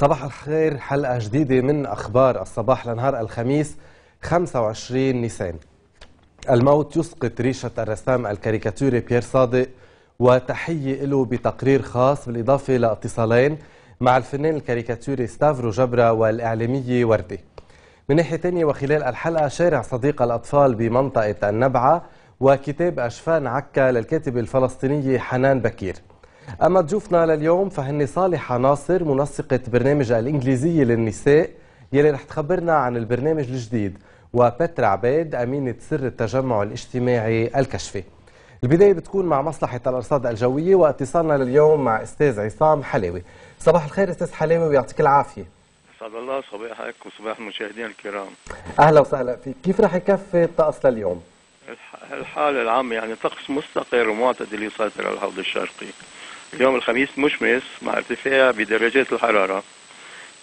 صباح الخير، حلقة جديدة من أخبار الصباح لنهار الخميس 25 نيسان. الموت يسقط ريشة الرسام الكاريكاتوري بيير صادق، وتحية له بتقرير خاص، بالإضافة لاتصالين مع الفنان الكاريكاتوري ستافرو جبرا والإعلامية وردي. من ناحية تانية، وخلال الحلقة شارع صديق الأطفال بمنطقة النبعة وكتاب أجفان عكا للكاتبة الفلسطينية حنان بكير. أما ضيوفنا لليوم فهن صالحة ناصر، منسقة برنامج الإنجليزية للنساء يلي رح تخبرنا عن البرنامج الجديد، وبتر عبيد، أمينة سر التجمع الاجتماعي الكشفي. البداية بتكون مع مصلحة الأرصاد الجوية واتصالنا لليوم مع أستاذ عصام حلاوي. صباح الخير أستاذ حلاوي ويعطيك العافية. أسعد الله صباحك وصباح المشاهدين الكرام. أهلا وسهلا فيك. كيف رح يكفي الطقس لليوم؟ الحالة العامة يعني طقس مستقر ومعتدل يسيطر على الحوض الشرقي. يوم الخميس مشمس مع ارتفاع بدرجات الحرارة.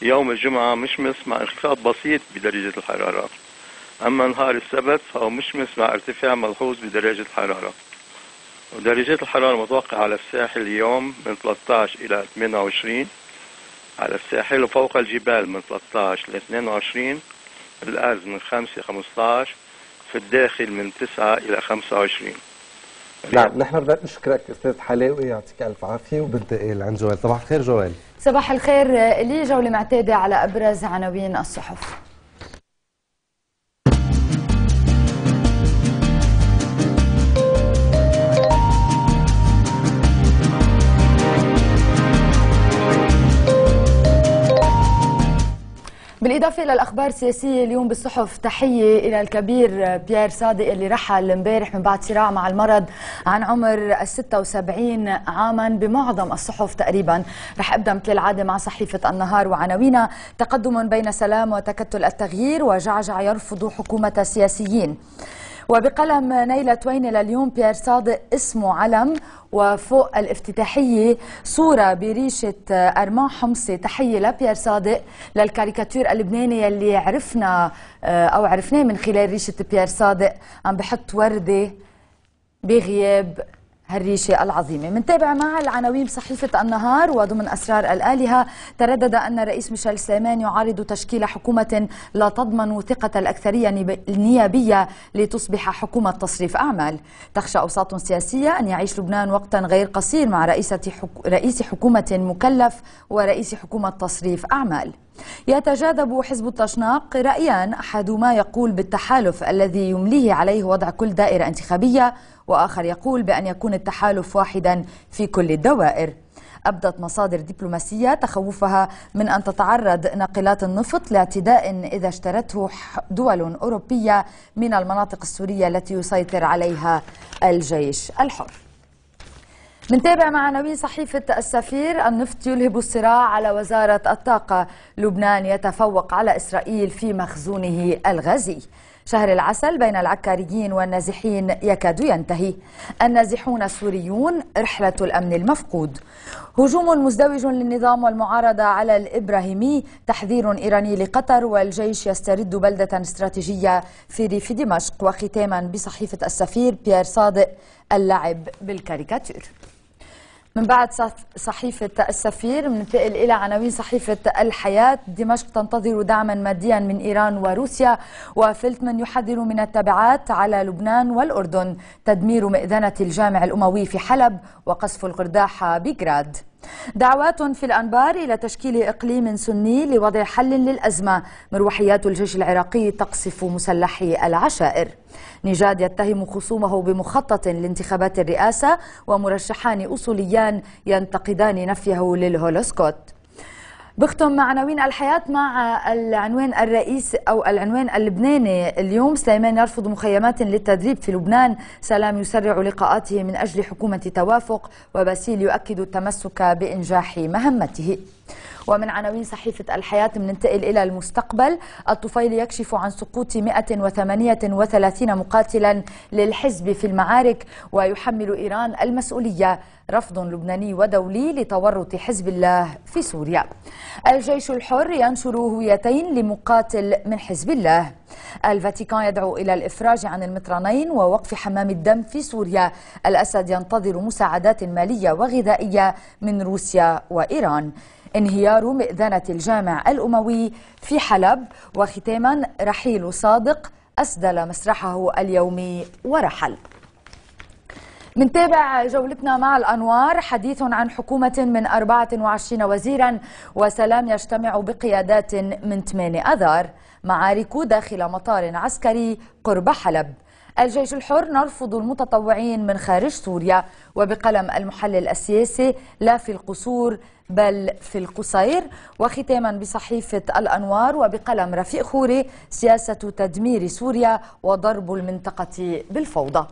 يوم الجمعة مشمس مع انخفاض بسيط بدرجة الحرارة. أما نهار السبت فهو مشمس مع ارتفاع ملحوظ بدرجة الحرارة. ودرجات الحرارة متوقعة على الساحل اليوم من 13 إلى 28 على الساحل، وفوق الجبال من 13 إلى 22، بالأرز من 5 إلى 15، في الداخل من 9 إلى 25. نعم، نحن بدنا نشكرك استاذ حلاوي، يعطيك الف عافيه، وبنتقل عند جوال. صباح الخير جوال. صباح الخير لي. جوله معتاده على ابرز عناوين الصحف. بالإضافة إلى الأخبار السياسية اليوم بالصحف، تحية إلى الكبير بيير صادق اللي رحل امبارح من بعد صراع مع المرض عن عمر 76 عاما بمعظم الصحف تقريبا. رح أبدأ مثل العادة مع صحيفة النهار وعناوينها. تقدم بين سلام وتكتل التغيير، وجعجع يرفض حكومة سياسيين. وبقلم نيلة تويني لليوم، بيير صادق اسمه علم، وفوق الافتتاحية صورة بريشة أرمان حمصي. تحية لبيير صادق للكاريكاتير اللبناني اللي عرفنا أو عرفناه من خلال ريشة بيير صادق، عم بحط وردة بغياب هالريشة العظيمة. منتابع مع العناوين بصحيفة النهار. وضمن أسرار الآلهة، تردد أن الرئيس ميشيل سليمان يعارض تشكيل حكومة لا تضمن ثقة الأكثرية النيابية لتصبح حكومة تصريف أعمال. تخشى أوساط سياسية أن يعيش لبنان وقتا غير قصير مع رئيس حكومة مكلف ورئيس حكومة تصريف أعمال. يتجاذب حزب التشناق رأيان، أحدهما يقول بالتحالف الذي يمليه عليه وضع كل دائرة انتخابية، وآخر يقول بأن يكون التحالف واحدا في كل الدوائر. أبدت مصادر دبلوماسية تخوفها من أن تتعرض ناقلات النفط لاعتداء إذا اشترته دول أوروبية من المناطق السورية التي يسيطر عليها الجيش الحر. منتابع مع عناوين صحيفة السفير. النفط يلهب الصراع على وزارة الطاقة. لبنان يتفوق على إسرائيل في مخزونه الغازي. شهر العسل بين العكاريين والنازحين يكاد ينتهي. النازحون السوريون، رحلة الأمن المفقود. هجوم مزدوج للنظام والمعارضة على الإبراهيمي. تحذير إيراني لقطر، والجيش يسترد بلدة استراتيجية في ريف دمشق. وختاما بصحيفة السفير، بيير صادق اللعب بالكاريكاتير. من بعد صحيفة السفير مننتقل إلى عناوين صحيفة الحياة. دمشق تنتظر دعما ماديا من إيران وروسيا. وفلتمان يحذر من التبعات على لبنان والأردن. تدمير مئذنة الجامع الأموي في حلب، وقصف القرداحة بجراد. دعوات في الأنبار إلى تشكيل إقليم سني لوضع حل للأزمة. مروحيات الجيش العراقي تقصف مسلحي العشائر. نجاد يتهم خصومه بمخطط لانتخابات الرئاسة، ومرشحان أصوليان ينتقدان نفيه للهولوسكوت. بختم عناوين الحياة مع العنوان الرئيسي أو العنوان اللبناني اليوم. سليمان يرفض مخيمات للتدريب في لبنان. سلام يسرع لقاءاته من أجل حكومة توافق. وباسيل يؤكد التمسك بإنجاح مهمته. ومن عناوين صحيفة الحياة مننتقل إلى المستقبل. الطفيلي يكشف عن سقوط 138 مقاتلا للحزب في المعارك. ويحمل إيران المسؤولية. رفض لبناني ودولي لتورط حزب الله في سوريا. الجيش الحر ينشر هويتين لمقاتل من حزب الله. الفاتيكان يدعو إلى الإفراج عن المطرانين ووقف حمام الدم في سوريا. الأسد ينتظر مساعدات مالية وغذائية من روسيا وإيران. انهيار مئذنة الجامع الأموي في حلب، وختاما رحيل صادق أسدل مسرحه اليومي ورحل. منتابع جولتنا مع الأنوار، حديث عن حكومة من 24 وزيرا وسلام يجتمع بقيادات من 8 أذار، معارك داخل مطار عسكري قرب حلب، الجيش الحر نرفض المتطوعين من خارج سوريا، وبقلم المحلل السياسي لا في القصور بل في القصير. وختاما بصحيفة الأنوار وبقلم رفيق خوري، سياسة تدمير سوريا وضرب المنطقة بالفوضى.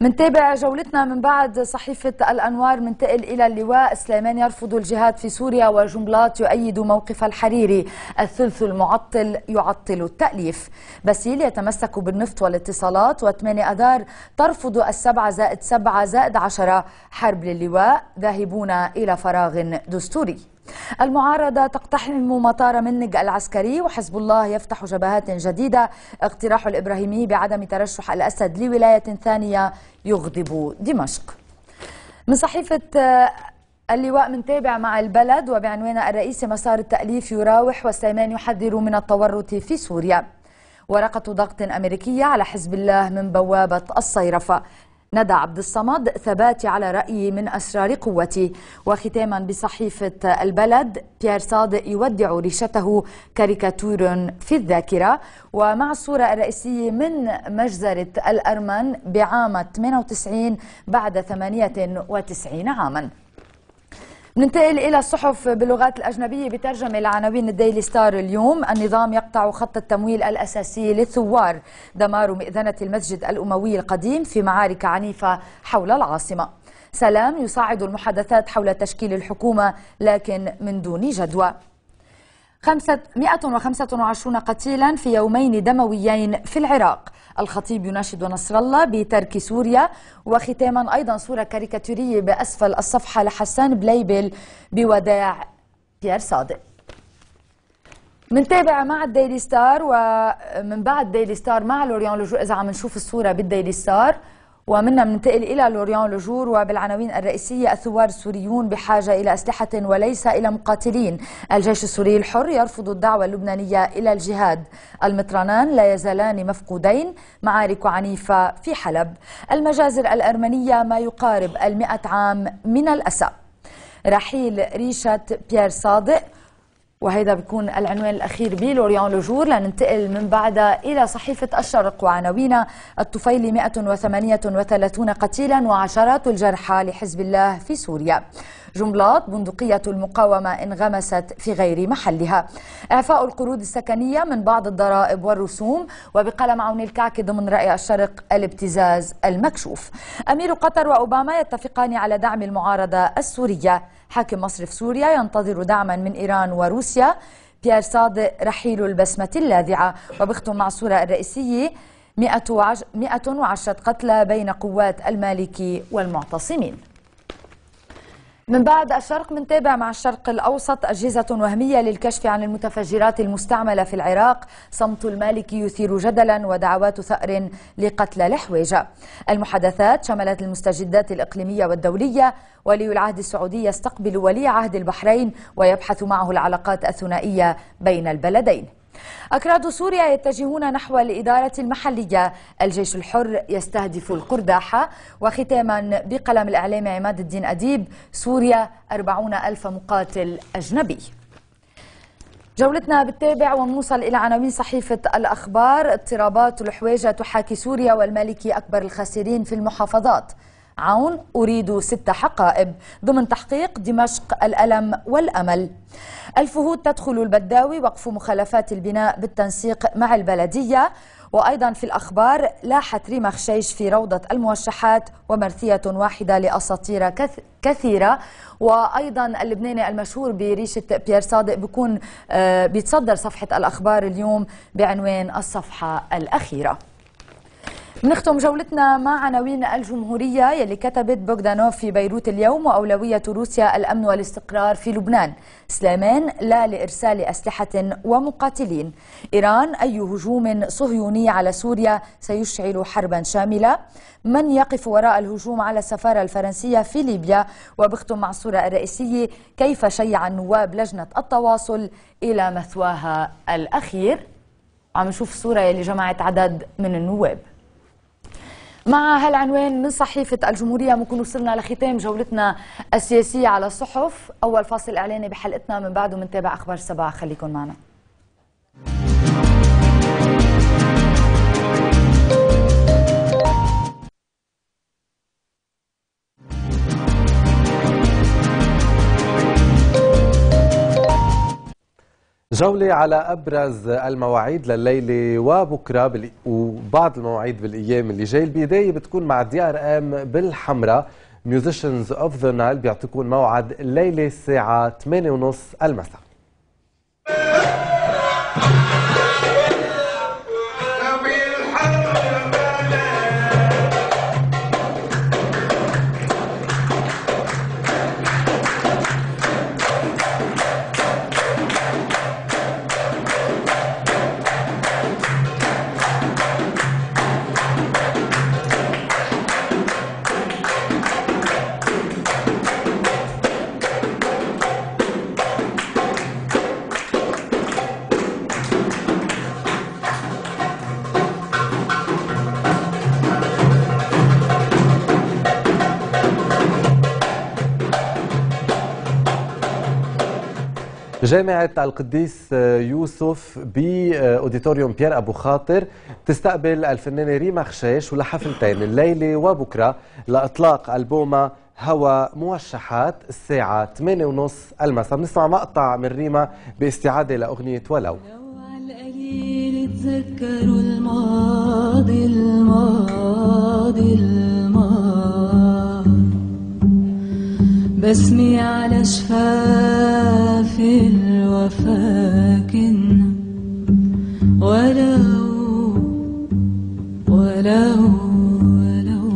منتابع جولتنا من بعد صحيفة الأنوار، منتقل إلى اللواء، سليمان يرفض الجهاد في سوريا وجنبلاط يؤيد موقف الحريري، الثلث المعطل يعطل التأليف، باسيل يتمسك بالنفط والاتصالات، وثماني أذار ترفض 7+7+10، حرب للواء ذاهبون إلى فراغ دستوري. المعارضة تقتحم مطار منج العسكري، وحزب الله يفتح جبهات جديدة، اقتراح الإبراهيمي بعدم ترشح الأسد لولاية ثانية يغضب دمشق. من صحيفة اللواء منتابع مع البلد وبعنوان الرئيسي مسار التأليف يراوح، وسليمان يحذر من التورط في سوريا، ورقة ضغط أمريكية على حزب الله من بوابة الصيرفة، ندى عبد الصمد ثباتي على رأيي من أسرار قوتي. وختاما بصحيفة البلد، بيير صادق يودع ريشته كاريكاتور في الذاكرة، ومع الصورة الرئيسية من مجزرة الأرمن بعام 98 بعد 98 عاما. ننتقل إلى الصحف باللغات الأجنبية، بترجمة لعناوين الديلي ستار اليوم، النظام يقطع خط التمويل الأساسي للثوار، دمار مئذنة المسجد الأموي القديم في معارك عنيفة حول العاصمة، سلام يصعد المحادثات حول تشكيل الحكومة لكن من دون جدوى، 125 قتيلا في يومين دمويين في العراق، الخطيب يناشد نصر الله بترك سوريا. وختاما أيضا صورة كاريكاتورية بأسفل الصفحة لحسان بليبل بوداع بيير صادق. منتابع مع الديلي ستار، ومن بعد ديلي ستار مع لوريان لوجور، إذا عم نشوف الصورة بالديلي ستار، ومنا مننتقل إلى لوريان لوجور وبالعناوين الرئيسية، الثوار السوريون بحاجة إلى أسلحة وليس إلى مقاتلين، الجيش السوري الحر يرفض الدعوة اللبنانية إلى الجهاد، المطرنان لا يزالان مفقودين، معارك عنيفة في حلب، المجازر الأرمنية ما يقارب 100 عام من الأسى، رحيل ريشة بيير صادق. وهذا بيكون العنوان الأخير بلوريان لوجور، لننتقل من بعدها إلى صحيفة الشرق وعناوينها، الطفيلي 138 قتيلا وعشرات الجرحى لحزب الله في سوريا، جنبلاط بندقية المقاومة انغمست في غير محلها، إعفاء القروض السكنية من بعض الضرائب والرسوم، وبقلم عون الكعكي ضمن رأي الشرق الابتزاز المكشوف، أمير قطر وأوباما يتفقان على دعم المعارضة السورية، حاكم مصرف سوريا ينتظر دعما من إيران وروسيا، بيير صادق رحيل البسمة اللاذعة. وبختم مع الصورة الرئيسية، 110 قتلى بين قوات المالكي والمعتصمين. من بعد الشرق منتابع مع الشرق الأوسط، أجهزة وهمية للكشف عن المتفجرات المستعملة في العراق، صمت المالكي يثير جدلا ودعوات ثأر لقتل الحويجة، المحادثات شملت المستجدات الإقليمية والدولية، ولي العهد السعودي يستقبل ولي عهد البحرين ويبحث معه العلاقات الثنائية بين البلدين، أكراد سوريا يتجهون نحو الإدارة المحلية، الجيش الحر يستهدف القرداحة. وختاما بقلم الإعلام عماد الدين أديب، سوريا 40,000 مقاتل أجنبي. جولتنا بتتابع ونوصل إلى عناوين صحيفة الأخبار، اضطرابات الحويجة تحاكي سوريا والمالكي أكبر الخاسرين في المحافظات، عون أريد 6 حقائب ضمن تحقيق دمشق الألم والأمل، الفهود تدخل البداوي، وقف مخالفات البناء بالتنسيق مع البلدية. وأيضا في الأخبار، لاحت ريما خشاش في روضة الموشحات، ومرثية واحدة لأساطير كثيرة. وأيضا اللبناني المشهور بريشة بيير صادق بيكون بيتصدر صفحة الأخبار اليوم بعنوان الصفحة الأخيرة. نختم جولتنا مع عناوين الجمهورية يلي كتبت بوغدانوف في بيروت اليوم وأولوية روسيا الأمن والاستقرار في لبنان. سليمان لا لإرسال أسلحة ومقاتلين. إيران أي هجوم صهيوني على سوريا سيشعل حربا شاملة. من يقف وراء الهجوم على السفارة الفرنسية في ليبيا. وبختم مع الصورة الرئيسية كيف شيع النواب لجنة التواصل إلى مثواها الأخير. عم نشوف الصورة يلي جمعت عدد من النواب. مع هالعنوان من صحيفة الجمهورية بنكون وصلنا لختام جولتنا السياسية على الصحف. أول فاصل إعلاني بحلقتنا، من بعده منتابع أخبار 7. خليكن معنا. جولة على أبرز المواعيد لليلة وبكرة وبعض المواعيد بالأيام اللي جاي. البداية بتكون مع DRM بالحمراء Musicians of the Nile، بيعطيكون موعد الليلة الساعة 8:30 المساء. جامعة القديس يوسف بأوديتوريوم بيير أبو خاطر تستقبل الفنانة ريما خشاش ولحفلتين الليلة وبكرة لإطلاق ألبومها هوا موشحات الساعة 8:30 المساء. بنسمع مقطع من ريما باستعادة لأغنية ولو. على القليل تذكروا الماضي الماضي الماضي بسمي على شفاف الوفاكن ولو ولو ولو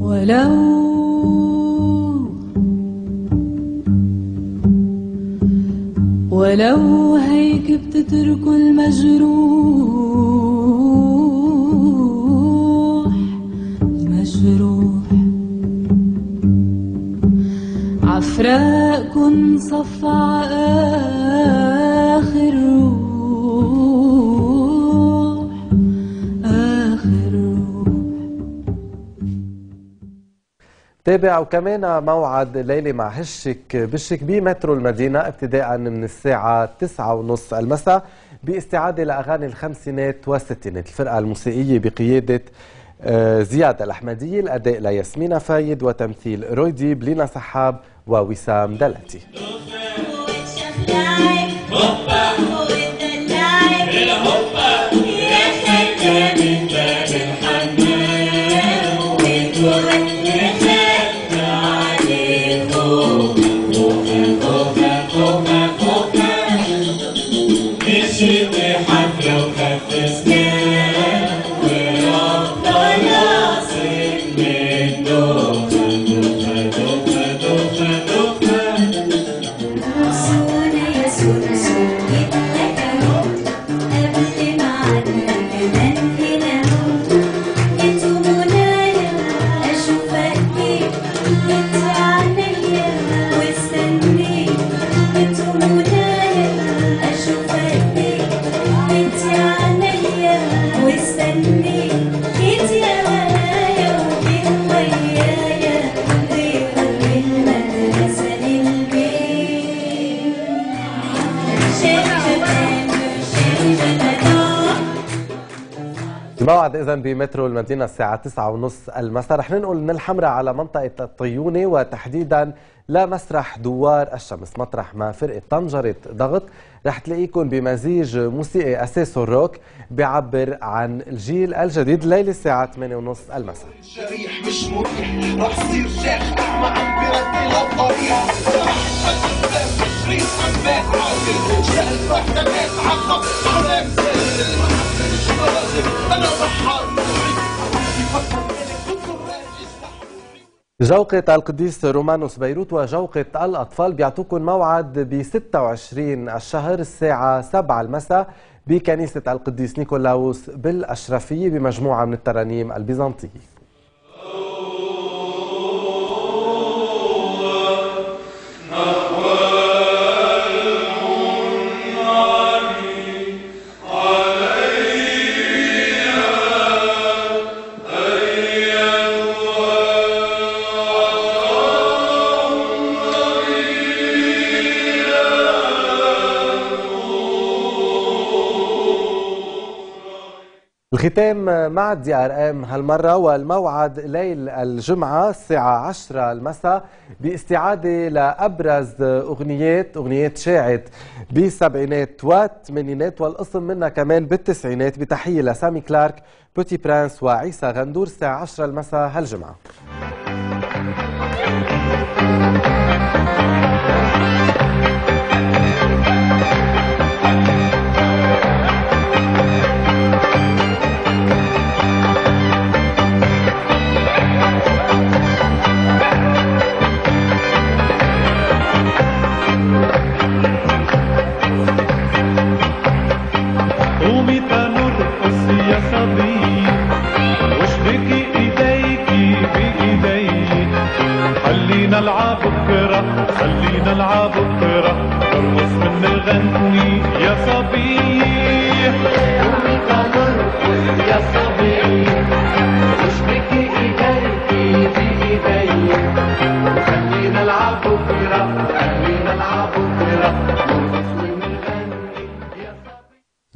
ولو ولو هيك بتترك المجروح مجروح عفراقكن صف آخر روح آخر روح. تابع وكمان موعد ليلة مع هشك بشك بمترو المدينة ابتداء من الساعة 9:30 المساء باستعادة لأغاني الخمسينات والستينات. الفرقة الموسيقية بقيادة زياد الأحمدي، الأداء لياسمينة فايد وتمثيل رويدي لينا صحاب ووسام دلتي. موعد إذن بمترو المدينة الساعة 9:30 المساء. رح ننقل من الحمراء على منطقة الطيونة وتحديدا لمسرح دوار الشمس، مطرح ما فرقة طنجرة ضغط رح تلاقيكم بمزيج موسيقي أساسه الروك بيعبر عن الجيل الجديد الليلة الساعة 8:30 المساء. شريح مش مريح رح صير شيخ أعمى عم بردي للطريق. الوحدة بيتعقب على امثال المحب مش لازم انا بحارب. جوقة القديس رومانوس بيروت وجوقة الأطفال بيعطوكم موعد ب 26 الشهر الساعة 7 المساء بكنيسة القديس نيكولاوس بالأشرفية بمجموعة من الترانيم البيزنطية. الختام مع الدي ار ام هالمره، والموعد ليل الجمعه الساعه 10 المساء باستعاده لابرز اغنيات شاعت بالسبعينات والثمانينات والقسم منها كمان بالتسعينات، بتحيه لسامي كلارك، بوتي برانس وعيسى غندور الساعه 10 المساء هالجمعه.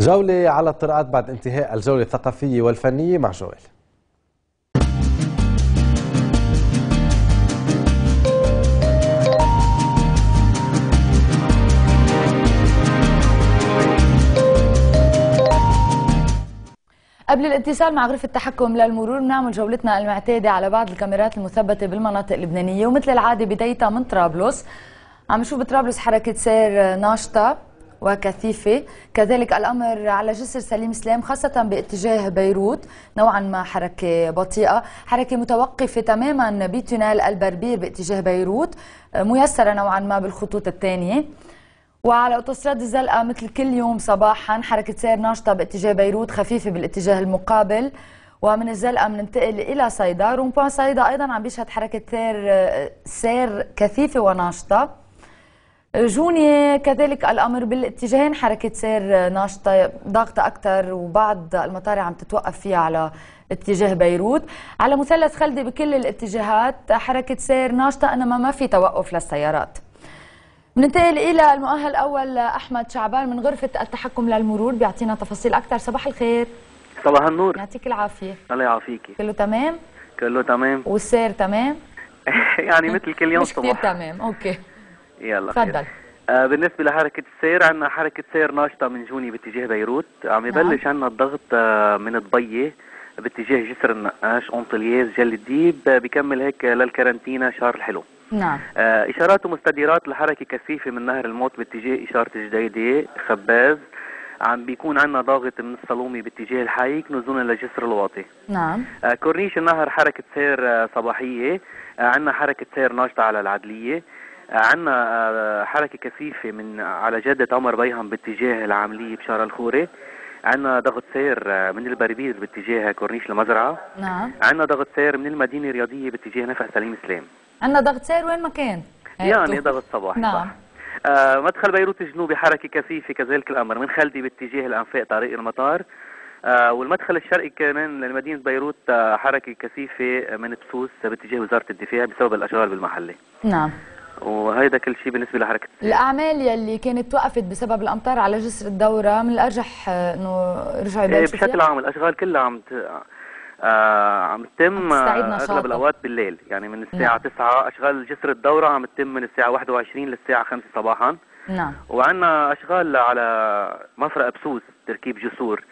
جولة على الطرقات بعد انتهاء الجولة الثقافية والفنية مع جوال. قبل الاتصال مع غرفة التحكم للمرور بنعمل جولتنا المعتادة على بعض الكاميرات المثبتة بالمناطق اللبنانية، ومثل العادة بدايتها من طرابلس. عم نشوف بطرابلس حركة سير ناشطة وكثيفة، كذلك الأمر على جسر سليم سلام خاصة باتجاه بيروت نوعا ما حركة بطيئة، حركة متوقفة تماما بتونيل البربير باتجاه بيروت، ميسرة نوعا ما بالخطوط الثانية. وعلى أوتوستراد الزلقة مثل كل يوم صباحا حركة سير ناشطة باتجاه بيروت، خفيفة بالاتجاه المقابل. ومن الزلقة بننتقل إلى صيدا، رونبوان صيدا أيضا عم بيشهد حركة سير كثيفة وناشطة. جوني كذلك الأمر بالاتجاهين حركة سير ناشطة ضاغطة أكثر، وبعض المطار عم تتوقف فيها على اتجاه بيروت. على مثلث خلدي بكل الاتجاهات حركة سير ناشطة، إنما ما في توقف للسيارات. بننتقل إلى المؤهل الأول أحمد شعبان من غرفة التحكم للمرور بيعطينا تفاصيل أكثر. صباح الخير. صباح النور. يعطيك العافية. الله يعافيكي. كله تمام؟ كله تمام. والسير تمام؟ يعني مثل كل يوم صباح. مش كتير تمام، أوكي. يلا تفضل. بالنسبة لحركة السير عندنا حركة سير ناشطة من جوني باتجاه بيروت، عم يبلش عندنا الضغط من الضية باتجاه جسر النقاش، أنطلياز، جل الديب، بكمل هيك للكارنتينا، شهر الحلو. نعم. إشارات ومستديرات لحركة كثيفة من نهر الموت باتجاه إشارة جديدة، خباز، عم بيكون عندنا ضاغط من الصلومي باتجاه الحايك نزولا لجسر الواطي. نعم. كورنيش النهر حركة سير صباحية، عندنا حركة سير ناشطة على العدلية. عندنا حركة كثيفة من على جادة عمر بيهم باتجاه العاملية بشارة الخوري، عندنا ضغط سير من البربير باتجاه كورنيش المزرعة. نعم. عندنا ضغط سير من المدينة الرياضية باتجاه نفق سليم سلام. عندنا ضغط سير وين ما كان، يعني ضغط صباحي. نعم. مدخل بيروت الجنوبي حركة كثيفة كذلك الأمر من خلدي باتجاه الأنفاق طريق المطار، والمدخل الشرقي كمان لمدينة بيروت حركة كثيفة من بسوس باتجاه وزارة الدفاع بسبب الأشغال بالمحلة. نعم. وهيدا كل شيء بالنسبه لحركه الاعمال يلي كانت توقفت بسبب الامطار على جسر الدوره، من الارجح انه رجعوا يبلشوا فيها. بشكل عام الاشغال كلها عم تتم اغلب الاوقات بالليل، يعني من الساعه 9 اشغال جسر الدوره عم تتم من الساعه 21 للساعه 5 صباحا. نعم. وعندنا اشغال على مفرق بسوس تركيب جسور.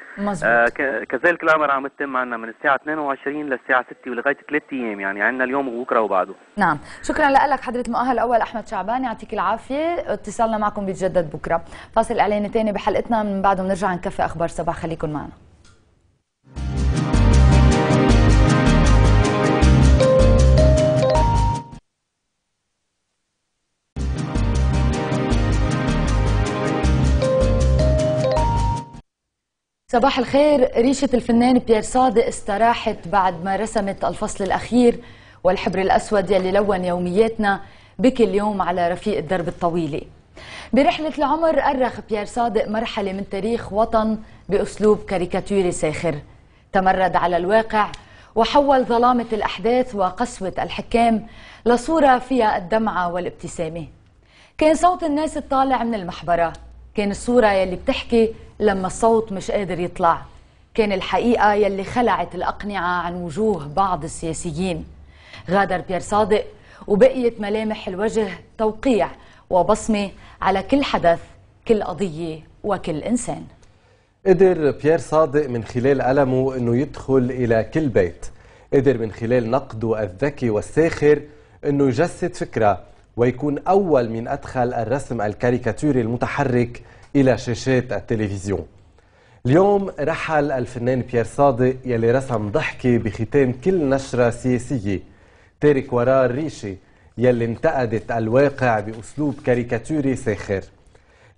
كذلك الامر عم يتم عندنا من الساعه 22 للساعه 6 ولغايه 3 ايام، يعني عندنا اليوم وبكره وبعده. نعم، شكرا لك حضره المؤهل الاول احمد شعبان، يعطيك العافيه. اتصالنا معكم بيتجدد بكره. فاصل اعلاني ثاني بحلقتنا، من بعده بنرجع نكفي اخبار صباح، خليكم معنا. صباح الخير. ريشة الفنان بيير صادق استراحت بعد ما رسمت الفصل الأخير والحبر الأسود يلي لون يومياتنا بكل يوم على رفيق الدرب الطويلة. برحلة العمر أرخ بيير صادق مرحلة من تاريخ وطن بأسلوب كاريكاتوري ساخر، تمرد على الواقع وحول ظلامة الأحداث وقسوة الحكام لصورة فيها الدمعة والابتسامة. كان صوت الناس الطالع من المحبرة، كان الصورة يلي بتحكي لما الصوت مش قادر يطلع، كان الحقيقة يلي خلعت الأقنعة عن وجوه بعض السياسيين. غادر بيير صادق وبقيت ملامح الوجه توقيع وبصمة على كل حدث، كل قضية وكل إنسان. قدر بيير صادق من خلال ألمه أنه يدخل إلى كل بيت، قدر من خلال نقده الذكي والساخر أنه يجسد فكرة ويكون أول من أدخل الرسم الكاريكاتوري المتحرك إلى شاشات التلفزيون. اليوم رحل الفنان بيير صادق يلي رسم ضحكة بختام كل نشرة سياسية، تارك وراه الريشة يلي انتقدت الواقع بأسلوب كاريكاتوري ساخر.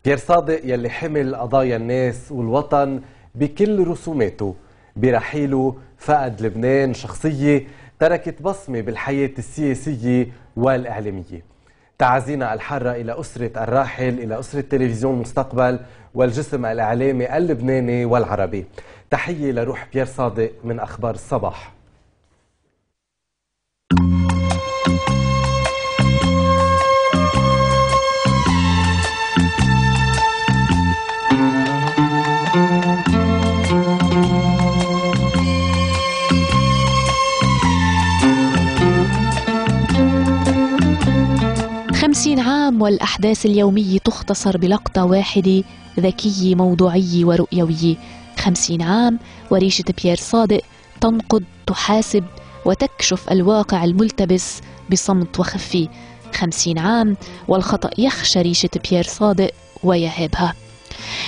بيير صادق يلي حمل قضايا الناس والوطن بكل رسوماته، برحيله فقد لبنان شخصية تركت بصمة بالحياة السياسية والإعلامية. تعازينا الحارة إلى أسرة الراحل، إلى أسرة تلفزيون مستقبل والجسم الإعلامي اللبناني والعربي. تحية لروح بيير صادق من أخبار الصباح. خمسين عام والأحداث اليومية تختصر بلقطة واحدة ذكية موضوعية ورؤيوية. 50 عام وريشة بيير صادق تنقد، تحاسب وتكشف الواقع الملتبس بصمت وخفي. 50 عام والخطأ يخشى ريشة بيير صادق ويهابها.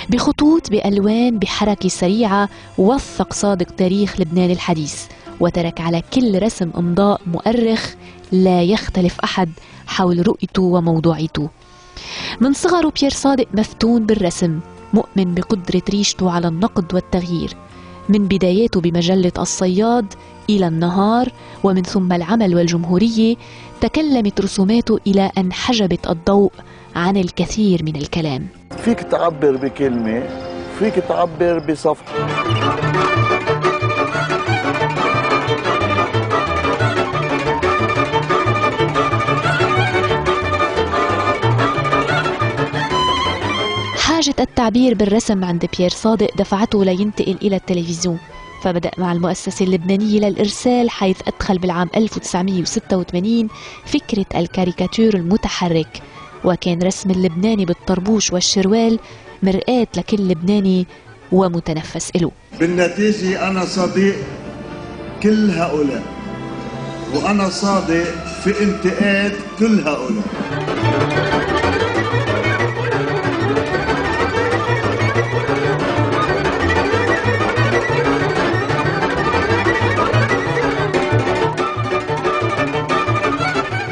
بخطوط، بألوان، بحركة سريعة وثق صادق تاريخ لبنان الحديث، وترك على كل رسم إمضاء مؤرخ لا يختلف أحد حول رؤيته وموضوعيته. من صغره بيير صادق مفتون بالرسم، مؤمن بقدرة ريشته على النقد والتغيير، من بداياته بمجلة الصياد إلى النهار ومن ثم العمل والجمهورية. تكلمت رسوماته إلى أن حجبت الضوء عن الكثير من الكلام. فيك تعبر بكلمة، فيك تعبر بصفحة. حاجة التعبير بالرسم عند بيير صادق دفعته لينتقل إلى التلفزيون، فبدأ مع المؤسسة اللبنانية للإرسال، حيث أدخل بالعام 1986 فكرة الكاريكاتور المتحرك، وكان رسم اللبناني بالطربوش والشروال مرآة لكل لبناني ومتنفس إله. بالنتيجة أنا صديق كل هؤلاء، وأنا صادق في انتقاد كل هؤلاء.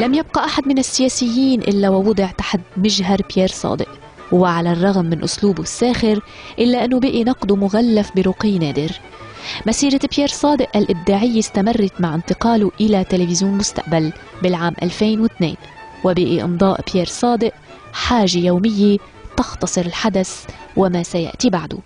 لم يبقى أحد من السياسيين إلا ووضع تحت مجهر بيير صادق، وعلى الرغم من أسلوبه الساخر إلا أنه بقي نقده مغلف برقي نادر. مسيرة بيير صادق الإبداعية استمرت مع انتقاله إلى تلفزيون مستقبل بالعام 2002، وبقي إمضاء بيير صادق حاجة يومية تختصر الحدث وما سيأتي بعده.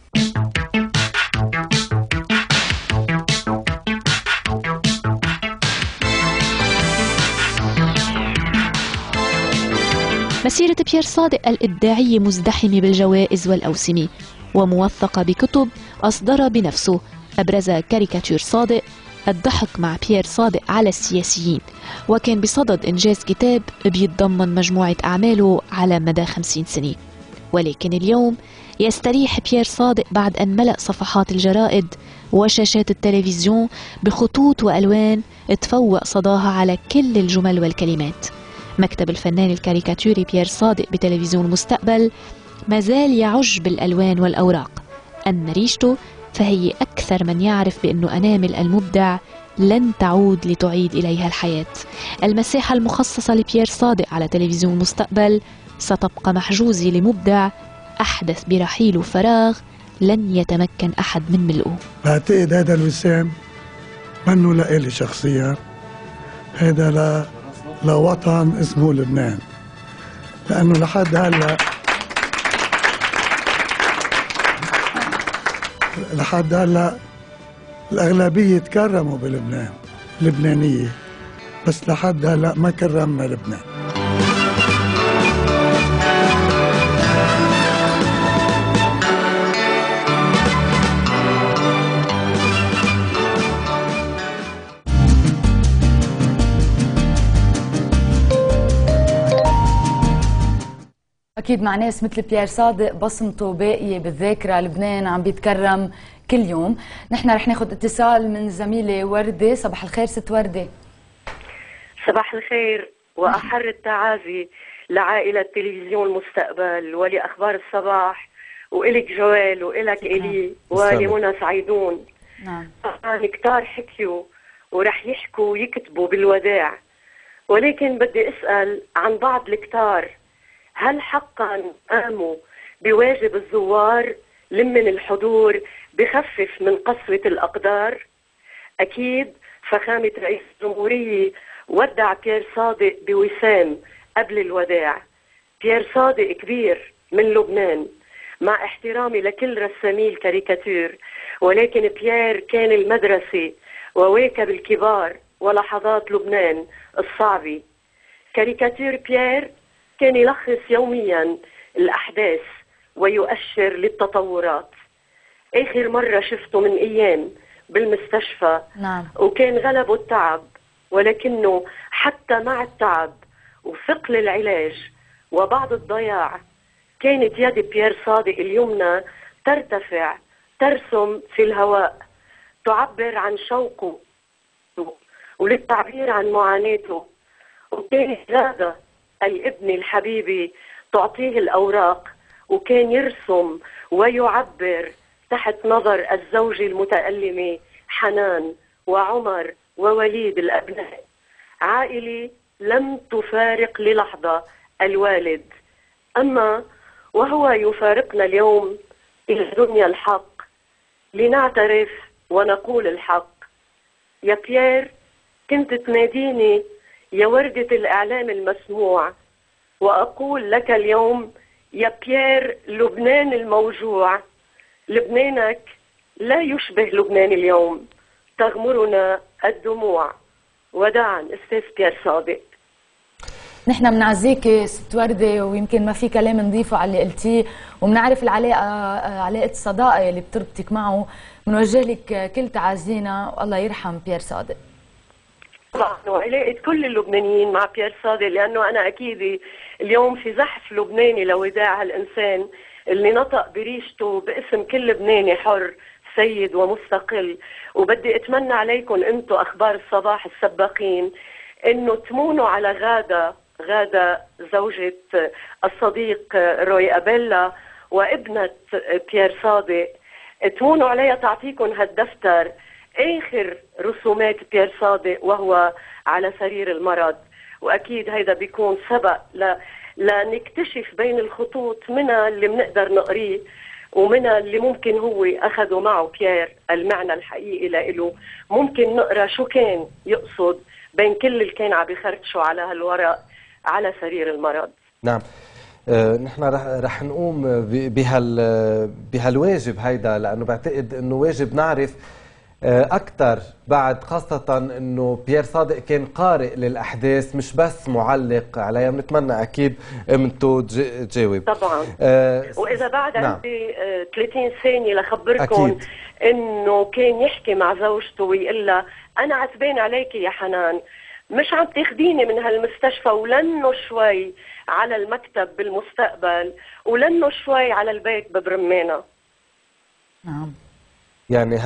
مسيرة بيير صادق الإبداعية مزدحمة بالجوائز والأوسمة وموثقة بكتب أصدرها بنفسه، أبرزها كاريكاتور صادق، الضحك مع بيير صادق على السياسيين، وكان بصدد إنجاز كتاب بيتضمن مجموعة أعماله على مدى 50 سنة. ولكن اليوم يستريح بيير صادق بعد أن ملأ صفحات الجرائد وشاشات التلفزيون بخطوط وألوان تفوق صداها على كل الجمل والكلمات. مكتب الفنان الكاريكاتوري بيير صادق بتلفزيون مستقبل ما زال يعج بالألوان والأوراق، أما ريشته فهي أكثر من يعرف بأنه أنامل المبدع لن تعود لتعيد إليها الحياة. المساحة المخصصة لبيير صادق على تلفزيون مستقبل ستبقى محجوزة لمبدع أحدث برحيله فراغ لن يتمكن أحد من ملئه. بعتقد هذا الوسام منه لإلي شخصية، هذا لوطن اسمه لبنان، لأنه لحد هلأ الأغلبية تكرموا بلبنان، لبنانية، بس لحد هلأ ما كرمنا لبنان. أكيد مع ناس مثل بيير صادق بصمته باقية بالذاكرة، لبنان عم بيتكرم كل يوم. نحن رح ناخد اتصال من زميلة وردي. صباح الخير ست وردي. صباح الخير وأحر التعازي لعائلة تلفزيون مستقبل ولأخبار الصباح وإلك جوال وإلك إلي ولمنى سعيدون. نعم كتار حكيوا ورح يحكوا ويكتبوا بالوداع، ولكن بدي أسأل عن بعض الكتار. هل حقا قاموا بواجب الزوار لمن الحضور بخفف من قسوة الأقدار؟ أكيد فخامة رئيس الجمهورية ودع بيير صادق بوسام قبل الوداع. بيير صادق كبير من لبنان، مع احترامي لكل رسامي الكاريكاتير، ولكن بيير كان المدرسة وواكب الكبار ولحظات لبنان الصعبة. كاريكاتير بيير كان يلخص يوميا الأحداث ويؤشر للتطورات. آخر مرة شفته من أيام بالمستشفى، نعم، وكان غلبه التعب، ولكنه حتى مع التعب وثقل العلاج وبعض الضياع كانت يد بيير صادق اليمنى ترتفع ترسم في الهواء، تعبر عن شوقه وللتعبير عن معاناته. وكانت غادة الابن الحبيبي تعطيه الأوراق، وكان يرسم ويعبر تحت نظر الزوجة المتألمة حنان وعمر ووليد الأبناء. عائلة لم تفارق للحظة الوالد، أما وهو يفارقنا اليوم إلى دنيا الحق. لنعترف ونقول الحق. يا بيير كنت تناديني يا وردة الإعلام المسموع، وأقول لك اليوم يا بيير لبنان الموجوع. لبنانك لا يشبه لبنان اليوم، تغمرنا الدموع. وداعا أستاذ بيير صادق. نحن بنعزيك ست وردة، ويمكن ما في كلام نضيفه على اللي قلتيه، وبنعرف العلاقة، علاقة الصداقة اللي بتربطك معه. بنوجه لك كل تعازينا، والله يرحم بيير صادق. طبعا وعلاقة كل اللبنانيين مع بيير صادق، لأنه أنا أكيد اليوم في زحف لبناني لوداع هالإنسان اللي نطق بريشته باسم كل لبناني حر سيد ومستقل. وبدي أتمنى عليكم أنتم أخبار الصباح السباقين أنه تمونوا على غادة، غادة زوجة الصديق روي أبيلا وابنة بيير صادق، تمونوا عليها تعطيكم هالدفتر آخر رسومات بيير صادق وهو على سرير المرض. وأكيد هيدا بيكون سبق لنكتشف بين الخطوط منها اللي بنقدر نقريه ومنها اللي ممكن هو أخذه معه بيير المعنى الحقيقي لإله. ممكن نقرأ شو كان يقصد بين كل اللي كان عم يخرطشوا على هالورق على سرير المرض. نعم نحن رح نقوم بهالواجب هيدا، لأنه بعتقد أنه واجب نعرف أكثر بعد، خاصة أنه بيير صادق كان قارئ للأحداث مش بس معلق عليها. بنتمنى أكيد أمتو تجاوب طبعا. وإذا بعد عندي 30 ثانية لخبركم أنه كان يحكي مع زوجته ويقول لها أنا عتبان عليك يا حنان، مش عم تاخديني من هالمستشفى، ولنه شوي على المكتب بالمستقبل، ولنه شوي على البيت ببرمانة. نعم يعني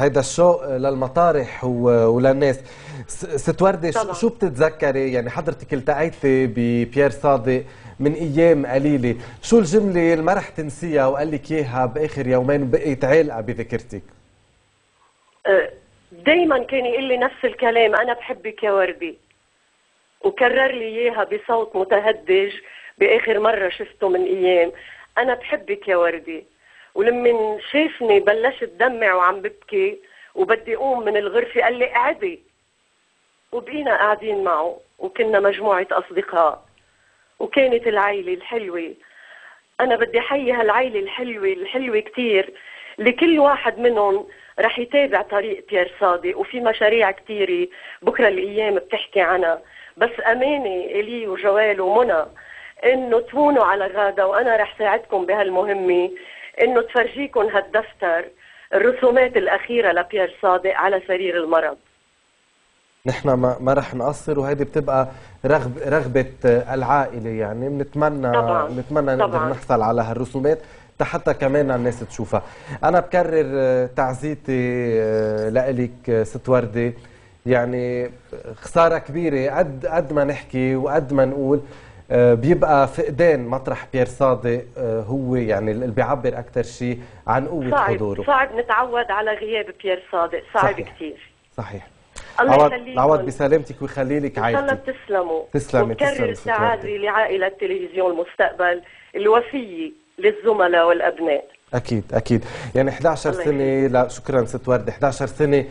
هيدا الشوق للمطارح وللناس. ست وردي شو بتتذكري يعني حضرتك التقيتي ببيير صادق من ايام قليله، شو الجمله اللي ما رح تنسيها وقال لك اياها باخر يومين بقيت عالقه بذاكرتك؟ دايما كان يقول لي نفس الكلام، انا بحبك يا وردي، وكرر لي اياها بصوت متهدج باخر مره شفته من ايام، انا بحبك يا وردي. ولمن شافني بلشت دمع وعم ببكي وبدي اقوم من الغرفه قال لي اقعدي، وبقينا قاعدين معه وكنا مجموعه اصدقاء وكانت العيله الحلوه. انا بدي احيي هالعيله الحلوه كثير، لكل واحد منهم رح يتابع طريق بيير صادق، وفي مشاريع كثيره بكره الايام بتحكي عنها، بس امانه الي وجوال ومنى انه تهونوا على غاده، وانا رح ساعدكم بهالمهمه انه تفرجيكم هالدفتر الرسومات الاخيره لبيير صادق على سرير المرض. نحن ما رح نقصر، وهيدي بتبقى رغبه العائله، يعني بنتمنى نقدر نحصل على هالرسومات حتى كمان الناس تشوفها. انا بكرر تعزيتي لإلك ست وردي، يعني خساره كبيره قد ما نحكي وقد ما نقول، بيبقى فقدان مطرح بيير صادق هو يعني اللي بيعبر اكثر شيء عن قوه حضوره. صعب نتعود على غياب بيير صادق، صعب كثير. صحيح. الله يخليك، عوض بسلامتك ويخلي لك عائلتك. ان شاء الله بتسلموا. تسلمي تسلمي. سعادتي لعائله تلفزيون المستقبل، الوفيه للزملاء والابناء. اكيد اكيد، يعني 11 سنه. لا شكرا ست وردي، 11 سنه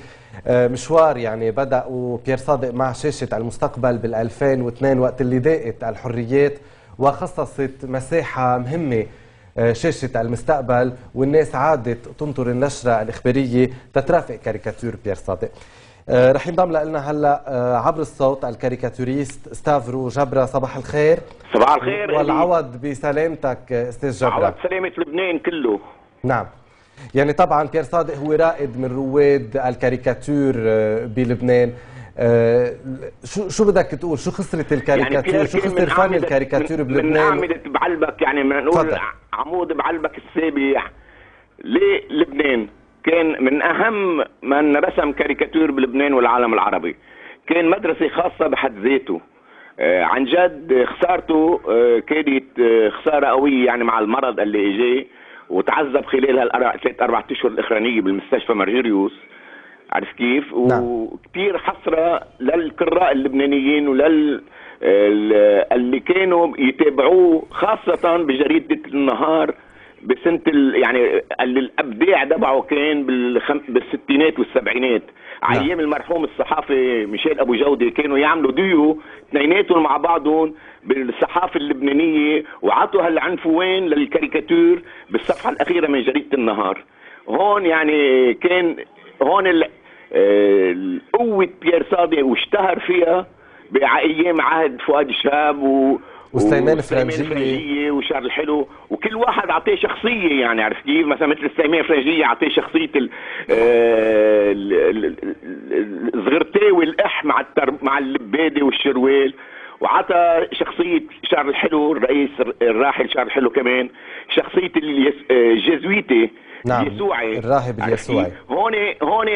مشوار يعني بدا بيير صادق مع شاشه المستقبل بال 2002 وقت اللي ضاقت الحريات، وخصصت مساحه مهمه شاشه المستقبل، والناس عادت تنطر النشره الاخباريه تترافق كاريكاتير بيير صادق. رح ينضم لنا هلا عبر الصوت الكاريكاتوريست ستافرو جبرا. صباح الخير. صباح الخير والعوض بسلامتك استاذ جبرا. عوض سلامة لبنان كله. نعم يعني طبعا بيير صادق هو رائد من رواد الكاريكاتور بلبنان. شو بدك تقول؟ شو خسرت الكاريكاتور؟ يعني شو خسر فن الكاريكاتور بلبنان؟ من عمدة بعلبك، يعني بنقول عمود بعلبك السابع للبنان، كان من أهم من رسم كاريكاتير بلبنان والعالم العربي، كان مدرسة خاصة بحد ذاته. عن جد خسارته كانت خسارة قوية، يعني مع المرض اللي إجاه وتعذب خلال هالأربع أشهر الأخرانية بالمستشفى مارجريوس، عرف كيف؟ وكثير حسرة للقراء اللبنانيين ولل اللي كانوا يتابعوه خاصة بجريدة النهار بسنة يعني الابداع تبعه كان بالستينات والسبعينات، على ايام المرحوم الصحافي ميشيل ابو جودة كانوا يعملوا ديو اثنيناتهم مع بعضهم بالصحافه اللبنانيه، وعطوا هالعنفوان للكاريكاتير بالصفحه الاخيره من جريده النهار. هون يعني كان هون قوه بيير صادق واشتهر فيها بايام عهد فؤاد شهاب وسليمان فرنجية وشارل الحلو، وكل واحد عطيه شخصية، يعني عرفت كيف؟ مثلا مثل سليمان فرنجية عطيه شخصية الزغرتاوي الأح مع اللبادة والشروال، وعطى شخصية شارل الحلو الرئيس الراحل شارل الحلو كمان شخصية الجزويتي. نعم اليسوعي الراهب اليسوعي. هون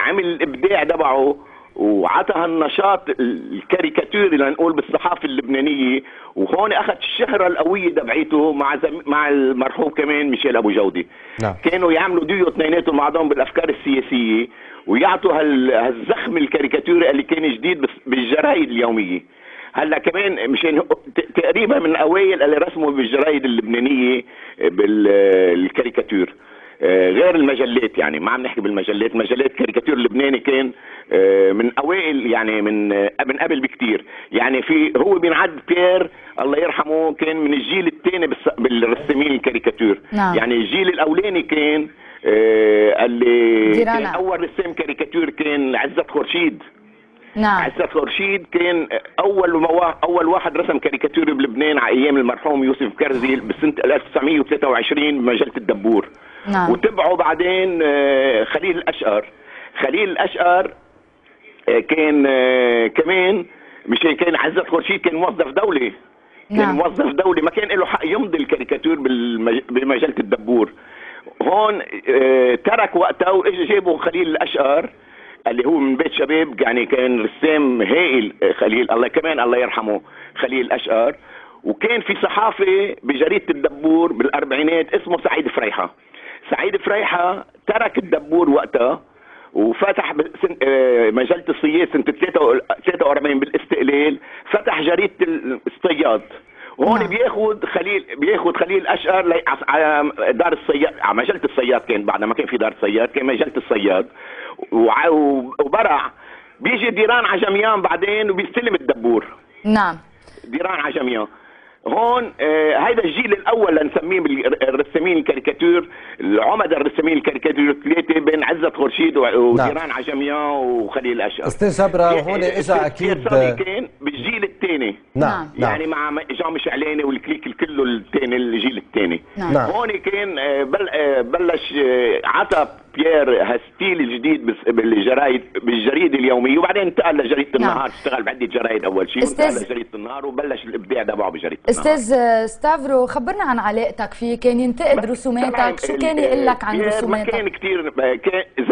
عمل الإبداع تبعه وعطى هالنشاط الكاريكاتوري لنقول بالصحافه اللبنانيه، وهون اخذ الشهره القويه تبعيته مع المرحوم كمان ميشيل ابو جوده. نعم. كانوا يعملوا ديو اثنيناتهم بعضهم بالافكار السياسيه ويعطوا هالزخم الكاريكاتوري اللي كان جديد بالجرايد اليوميه. هلا كمان مشان تقريبا من الاوائل اللي رسموا بالجرايد اللبنانيه بالكاريكاتور، غير المجلات، يعني ما عم نحكي بالمجلات، مجلات كاريكاتير اللبناني كان من اوائل، يعني من قبل بكثير، يعني في هو بينعد بيير الله يرحمه كان من الجيل الثاني بالرسامين الكاريكاتير. نعم. يعني الجيل الاولاني كان اللي كان اول رسام كاريكاتير كان عزت خورشيد. نعم. عزت خورشيد كان اول واحد رسم كاريكاتير بلبنان على ايام المرحوم يوسف كرزي بسنه 1923 بمجله الدبور. نعم. وتبعوا بعدين خليل الأشقر. خليل الأشقر كان كمان مش كان عزت خورشيد كان موظف دولي. نعم. كان موظف دولي ما كان له حق يمضي الكاريكاتير بمجله الدبور. هون ترك وقتها واجى جابوا خليل الأشقر اللي هو من بيت شباب، يعني كان رسام هائل خليل، الله كمان الله يرحمه خليل الأشقر. وكان في صحافي بجريده الدبور بالاربعينات اسمه سعيد فريحة. سعيد فريحة ترك الدبور وقتها وفتح مجله الصياد سنه 43 بالاستقلال، فتح جريده الصياد. هون بياخذ خليل الأشقر على دار الصياد، على مجله الصياد، كان بعد ما كان في دار الصياد كان مجله الصياد وبرع. بيجي ديران عجميان بعدين وبيستلم الدبور. نعم ديران عجميان. هون هيدا الجيل الاول لنسميه الرسامين الكاريكاتير، العمدة الرسامين الكاريكاتير الثلاثه بين عزت خورشيد وديران عجميان وخليل الأشقر. استاذ جبرا هون اجى اكيد كان بالجيل الثاني. نعم يعني نعم. مع جان مشعلاني والكليك كله الثاني، الجيل الثاني. نعم. هون كان بلش عطى بيير هاستيل الجديد بالجرايد بالجريده اليوميه، وبعدين انتقل لجريده النهار. اشتغل بعده جرايد اول شيء وانتقل لجريده النهار وبلش الابداع تبعه بجريده النهار. استاذ ستافرو خبرنا عن علاقتك فيه، كان ينتقد رسوماتك، شو كان يقول لك عن رسوماتك؟ ما كان كثير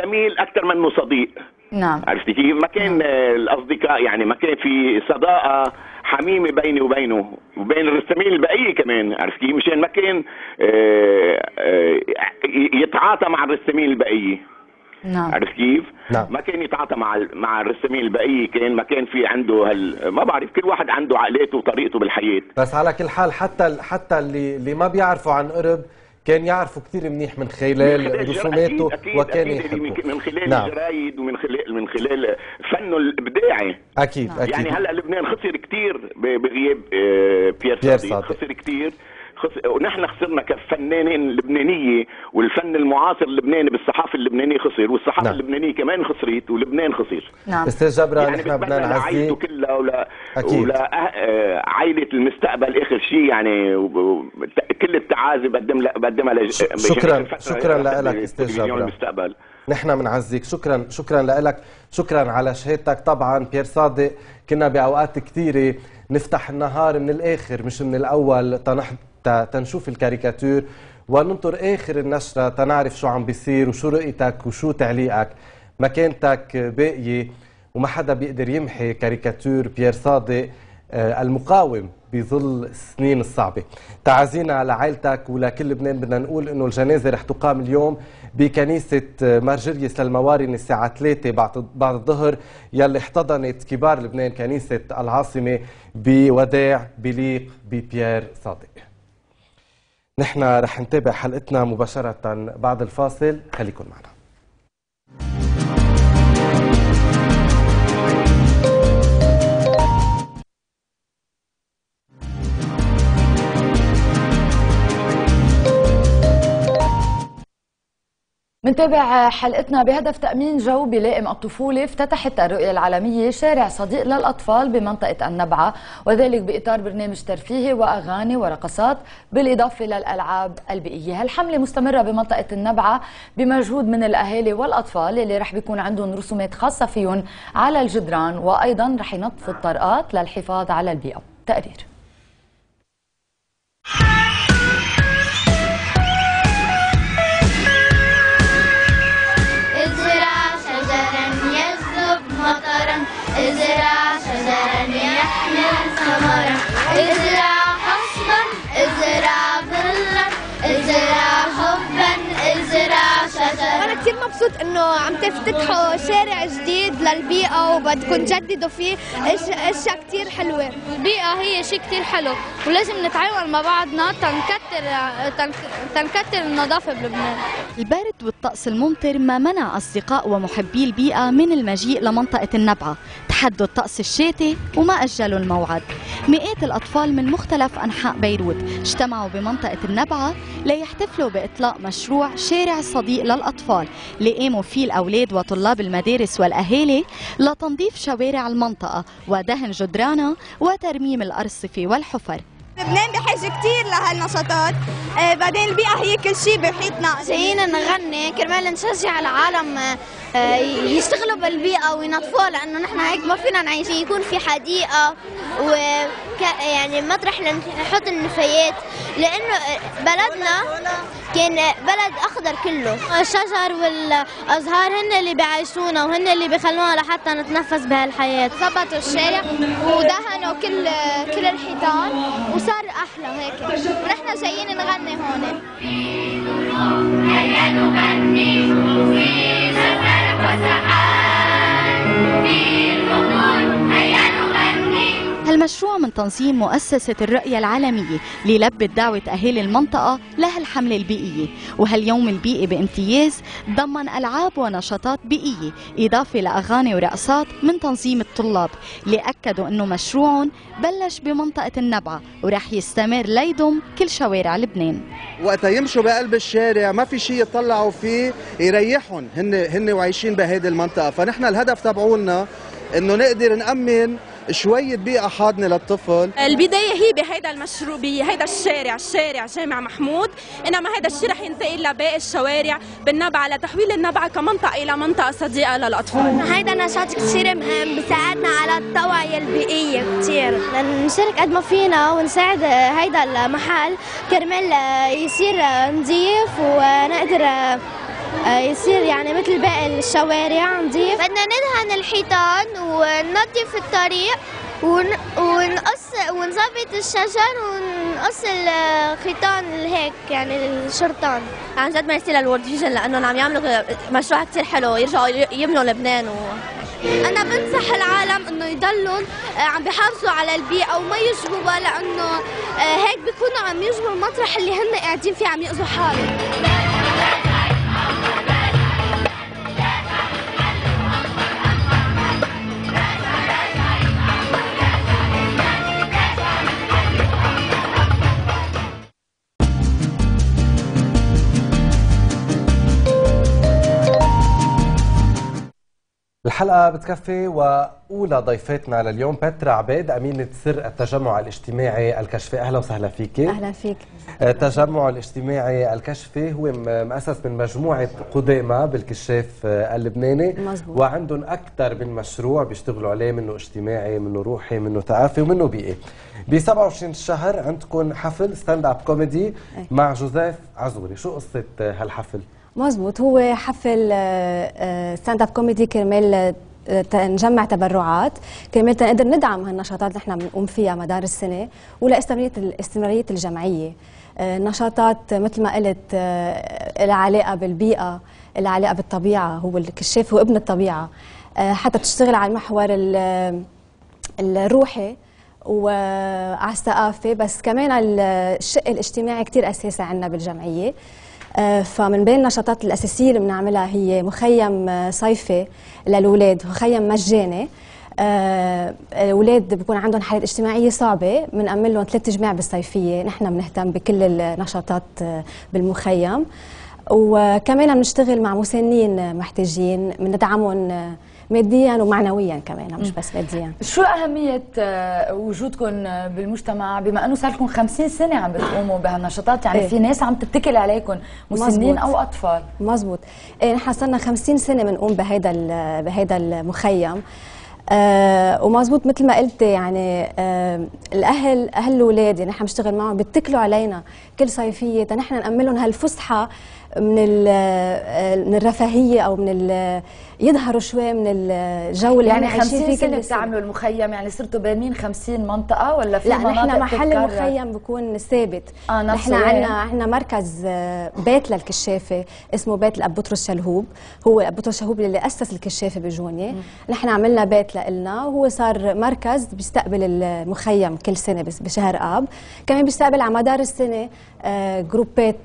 زميل اكثر منه صديق. نعم عرفتي كيف؟ ما كان الاصدقاء يعني ما كان في صداقه حميمه بيني وبينه وبين الرسامين البقيه كمان، عرفت كيف؟ مشان ما كان يتعاطى مع الرسامين البقيه. نعم عرفت كيف؟ نعم. ما كان يتعاطى مع الرسامين البقيه، كان ما كان في عنده ما بعرف، كل واحد عنده عقلاته وطريقته بالحياه. بس على كل حال حتى اللي ما بيعرفوا عن قرب كان يعرفه كثير منيح من خلال رسوماته وكان يحبه من خلال الجرايد ومن خلال فنه الابداعي. اكيد نعم. يعني هلا لبنان خسر كثير بغياب بيير صادق، خسر كثير ونحن خسرنا كفنانين لبنانيه، والفن المعاصر اللبناني بالصحافه اللبنانيه خسر، والصحافه نعم. اللبنانيه كمان خسرت ولبنان خسر. نعم استاذ جبرا يعني نحن بدنا نعزيه كلها عائله المستقبل اخر شيء، يعني كل التعازي بقدمها شكرا لك استاذ جبرا، نحن بنعزيك. شكرا لك، شكرا على شهادتك. طبعا بيير صادق كنا باوقات كثيره نفتح النهار من الاخر مش من الاول تنشوف الكاريكاتير وننطر آخر النشرة تنعرف شو عم بيصير وشو رؤيتك وشو تعليقك. مكانتك باقية وما حدا بيقدر يمحي كاريكاتير بيير صادق المقاوم بظل السنين الصعبة. تعازينا لعائلتك ولكل لبنان. بدنا نقول إنه الجنازة رح تقام اليوم بكنيسة مارجريس للموارن الساعة 3 بعد الظهر، يلي احتضنت كبار لبنان كنيسة العاصمة بوداع بليق ببيير صادق. نحن رح نتابع حلقتنا مباشرة بعد الفاصل، خليكن معنا. منتابع حلقتنا بهدف تأمين جو بلائم الطفولة. افتتحت الرؤية العالمية شارع صديق للأطفال بمنطقة النبعة، وذلك بإطار برنامج ترفيهي وأغاني ورقصات بالإضافة للألعاب البيئية. هالحملة مستمرة بمنطقة النبعة بمجهود من الأهالي والأطفال اللي رح بيكون عندهم رسومات خاصة فيهم على الجدران، وأيضا رح ينظفوا الطرقات للحفاظ على البيئة. تقرير. ازرع شجرا يحمل ثمرا، ازرع حصبا، ازرع ظلا، ازرع حبا، ازرع شجرا. انا كثير مبسوط انه عم تفتتحوا شارع جديد للبيئه وبدكم تجددوا فيه اشياء كثير حلوه. البيئه هي شيء كثير حلو ولازم نتعاون مع بعضنا تنكتر النظافه بلبنان. البارد والطقس الممطر ما منع اصدقاء ومحبي البيئه من المجيء لمنطقه النبعه، تحدوا الطقس الشاتي وما اجلوا الموعد. مئات الاطفال من مختلف انحاء بيروت اجتمعوا بمنطقه النبعه ليحتفلوا باطلاق مشروع شارع صديق للاطفال اللي قاموا فيه الاولاد وطلاب المدارس والاهالي لتنظيف شوارع المنطقه ودهن جدرانها وترميم الارصفه والحفر. لبنان بحاجه كثير لهالنشاطات، بعدين البيئه هي كل شيء بحيطنا. جايين نغني كرمال نشجع العالم يشتغلوا بالبيئة وينظفوها، لأنه نحن هيك ما فينا نعيش. يكون في حديقة و يعني مطرح لنحط النفايات، لأنه بلدنا كان بلد أخضر كله. الشجر والأزهار هن اللي بيعيشونا وهن اللي بيخلونا لحتى نتنفس بهالحياة. ظبطوا الشارع ودهنوا كل الحيطان وصار أحلى هيك، ونحن جايين نغني هون. المشروع من تنظيم مؤسسة الرؤية العالمية للبت دعوة أهالي المنطقة لها الحملة البيئية، وهاليوم البيئي بامتياز ضمن ألعاب ونشاطات بيئية إضافة لأغاني ورقصات من تنظيم الطلاب، اللي أكدوا أنه مشروعهم بلش بمنطقة النبعة ورح يستمر ليدوم كل شوارع لبنان. وقتها يمشوا بقلب الشارع ما في شيء يطلعوا فيه يريحهم، هن وعايشين بهذه المنطقة. فنحن الهدف تبعولنا أنه نقدر نأمن شوية بيئة حاضنة للطفل. البداية هي بهيدا المشروع بهيدا الشارع جامع محمود، إنما هيدا الشيء رح ينتقل لباقي الشوارع بالنبعة لتحويل النبعة كمنطقة إلى منطقة صديقة للأطفال. هيدا نشاط كثير مهم بيساعدنا على التوعية البيئية كثير، نشارك قد ما فينا ونساعد هيدا المحل كرمال يصير نظيف ونقدر يصير يعني مثل باقي الشوارع نظيف. بدنا ندهن الحيطان وننظف الطريق ونقص ونظبط الشجر ونقص الخيطان هيك يعني الشرطان. عن جد ما يصير للورد فيجن لانهم عم يعملوا مشروع كثير حلو، يرجعوا يبنوا لبنان. أنا بنصح العالم إنه يضلون عم بيحافظوا على البيئة وما يجبوا، لأنه هيك بيكونوا عم يجبوا المطرح اللي هن قاعدين فيه عم يأذوا حالهم. الحلقة بتكفي، وأولى ضيفاتنا لليوم بترا عبيد، أمينة سر التجمع الاجتماعي الكشفي. أهلا وسهلا فيكي. أهلا فيك. التجمع الاجتماعي الكشفي هو مؤسس من مجموعة قدامى بالكشاف اللبناني. مزبوط. وعندهم أكثر من مشروع بيشتغلوا عليه، منه اجتماعي، منه روحي، منه ثقافي، ومنه بيئي. ب 27 الشهر عندكم حفل ستاند اب كوميدي مع جوزيف عزوري، شو قصة هالحفل؟ مظبوط، هو حفل ستاند اب كوميدي كرمال نجمع تبرعات كرمال نقدر ندعم هالنشاطات اللي احنا بنقوم فيها مدار السنه ولاستمراريه الجمعيه. نشاطات مثل ما قلت العلاقه بالبيئه، العلاقه بالطبيعه، هو الكشاف هو ابن الطبيعه، حتى تشتغل على المحور الروحي وعلى الثقافه، بس كمان الشق الاجتماعي كثير اساسي عندنا بالجمعيه. فمن بين النشاطات الأساسية اللي بنعملها هي مخيم صيفي للأولاد، مخيم مجاني. الأولاد بيكون عندهم حالات اجتماعية صعبة، بنأمن لهم 3 جماع بالصيفية، نحن بنهتم بكل النشاطات بالمخيم. وكمان بنشتغل مع مسنين محتاجين، بندعمهم ماديا ومعنويا كمان مش بس ماديا. شو أهمية وجودكم بالمجتمع بما أنه صار لكم 50 سنة عم بتقوموا بهالنشاطات؟ يعني في ناس عم تتكل عليكم مسنين أو أطفال. مزبوط، نحن صرنا 50 سنة بنقوم بهيدا المخيم. ومزبوط مثل ما قلت، يعني الأهل الأولاد يعني نحن بنشتغل معهم بيتكلوا علينا كل صيفية نحن نأمن لهم هالفسحة من الرفاهيه او يظهروا شوي من الجو اللي يعني 50 سنه بتعملوا المخيم، يعني صرتوا بانين 50 منطقه ولا في مناطق؟ لا، نحن محل المخيم بيكون ثابت. نحن عندنا مركز بيت للكشافه اسمه بيت الاب بطرس شلهوب، هو الاب بطرس شلهوب اللي اسس الكشافه بجونيه. نحن عملنا بيت لنا وهو صار مركز بيستقبل المخيم كل سنه بشهر اب، كمان بيستقبل على مدار السنه جروبات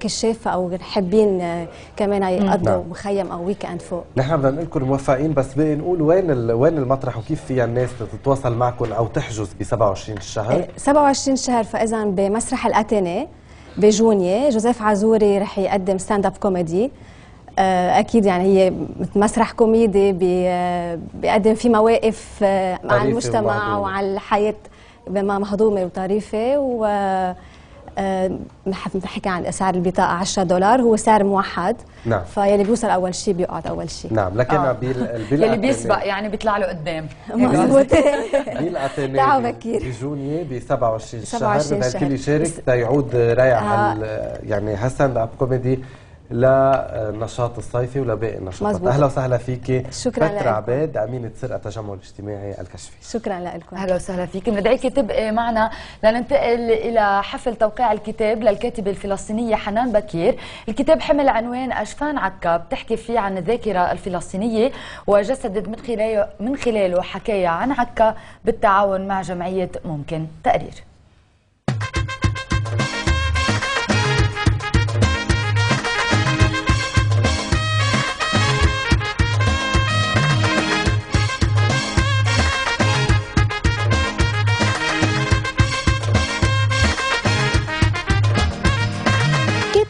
كشافه او حابين كمان يقضوا مخيم او ويك اند فوق. نحن بدنا نقول لكم موفقين، بس بدنا نقول وين المطرح وكيف فيها الناس تتواصل معكم او تحجز ب 27 الشهر؟ 27 الشهر، فاذا بمسرح الاتيني بجونيه جوزيف عزوري رح يقدم ستاند اب كوميدي. اكيد يعني هي مسرح كوميدي بيقدم فيه مواقف عن المجتمع وعن الحياه بما مهضومه وطريفه، و نحكي عن سعر البطاقه $10 هو سعر موحد. نعم. فيلي بيوصل اول شيء بيقعد اول شيء. نعم. لكن يلي بيسبق يعني بيطلع له قدام. مضبوط. بيلقى بكير بجونيه ب 27 شهر بدنا الكل يشارك تيعود رايح يعني هالستاند اب كوميدي للنشاط الصيفي ولباقي النشاطات. اهلا وسهلا فيكي. شكرا لك. فترة عباد، امينة سرقة التجمع الاجتماعي الكشفي. شكرا لكم. اهلا وسهلا فيكي، بندعيكي تبقي معنا لننتقل الى حفل توقيع الكتاب للكاتبة الفلسطينية حنان بكير. الكتاب حمل عنوان أجفان عكا، بتحكي فيه عن الذاكرة الفلسطينية وجسدت من خلاله حكاية عن عكا بالتعاون مع جمعية ممكن. تقرير.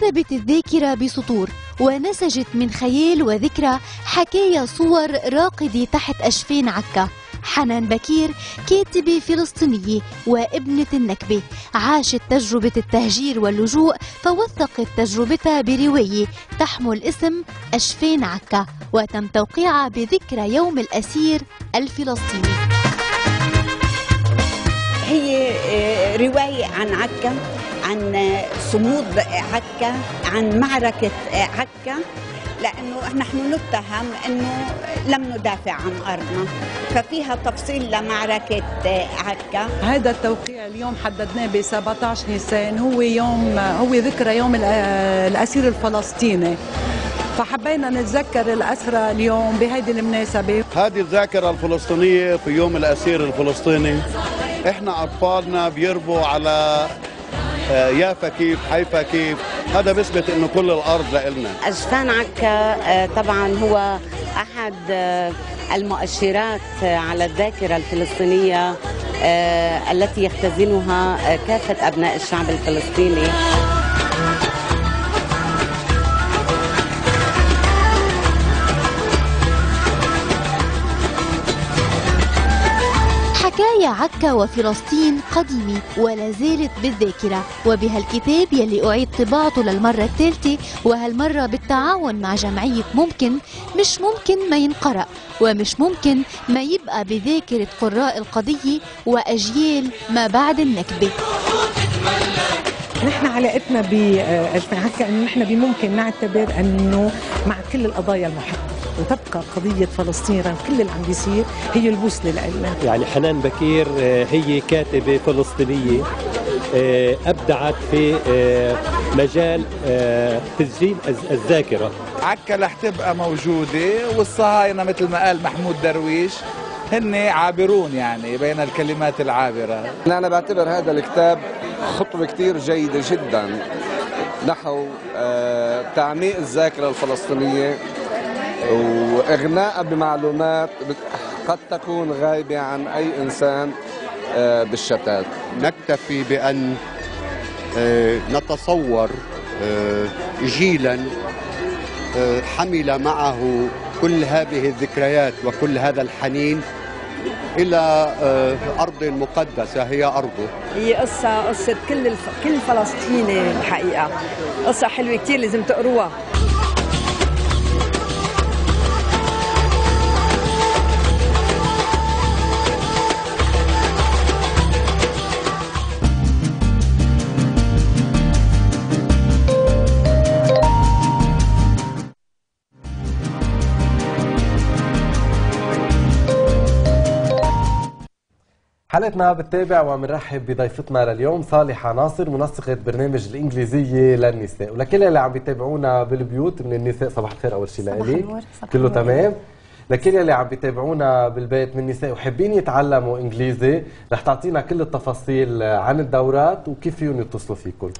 كتبت الذاكرة بسطور ونسجت من خيال وذكرى حكاية صور راقدة تحت أجفان عكا. حنان بكير كاتبة فلسطينية وابنة النكبة، عاشت تجربة التهجير واللجوء فوثقت تجربتها برواية تحمل اسم أجفان عكا وتم توقيعها بذكرى يوم الأسير الفلسطيني. هي رواية عن عكا، عن صمود عكا، عن معركة عكا، لأنه نحن نتهم أنه لم ندافع عن أرضنا، ففيها تفصيل لمعركة عكا. هذا التوقيع اليوم حددناه ب 17 نيسان هو ذكرى يوم الأسير الفلسطيني، فحبينا نتذكر الأسرى اليوم بهذه المناسبة. هذه الذاكرة الفلسطينية في يوم الأسير الفلسطيني، إحنا أطفالنا بيربوا على يافا كيف، حيفا كيف، هذا بيثبت انه كل الارض لنا. أجفان عكا طبعا هو احد المؤشرات على الذاكره الفلسطينيه التي يختزنها كافه ابناء الشعب الفلسطيني. حكاية عكا وفلسطين قديمة ولا زالت بالذاكرة، وبهالكتاب يلي أعيد طباعته للمرة الثالثة وهالمرة بالتعاون مع جمعية ممكن، مش ممكن ما ينقرأ ومش ممكن ما يبقى بذاكرة قراء القضية وأجيال ما بعد النكبة. نحن علاقتنا بأجفان عكا أنه نحن بممكن نعتبر أنه مع كل القضايا المحققة وتبقى قضية فلسطين رغم كل اللي عم بيصير هي البوصلة لإلنا. يعني حنان بكير هي كاتبة فلسطينية أبدعت في مجال تسجيل الذاكرة. عكا رح تبقى موجودة، والصهاينة مثل ما قال محمود درويش هن عابرون يعني بين الكلمات العابرة. أنا بعتبر هذا الكتاب خطوة كتير جيدة جدا نحو تعميق الذاكرة الفلسطينية وإغناء بمعلومات قد تكون غايبة عن أي إنسان بالشتات. نكتفي بأن نتصور جيلا حمل معه كل هذه الذكريات وكل هذا الحنين إلى أرض مقدسة هي أرضه. هي قصة كل فلسطيني الحقيقة، قصة حلوة كتير لازم تقروها. حلقتنا بتتابع ومنرحب بضيفتنا لليوم صالحة ناصر، منسقة برنامج الإنجليزية للنساء، ولكل اللي عم بيتابعونا بالبيوت من النساء صباح الخير. أول شيء لإلك كله تمام. لكل اللي عم بيتابعونا بالبيت من نساء وحابين يتعلموا انجليزي رح تعطينا كل التفاصيل عن الدورات وكيف فيهم يتصلوا فيكم.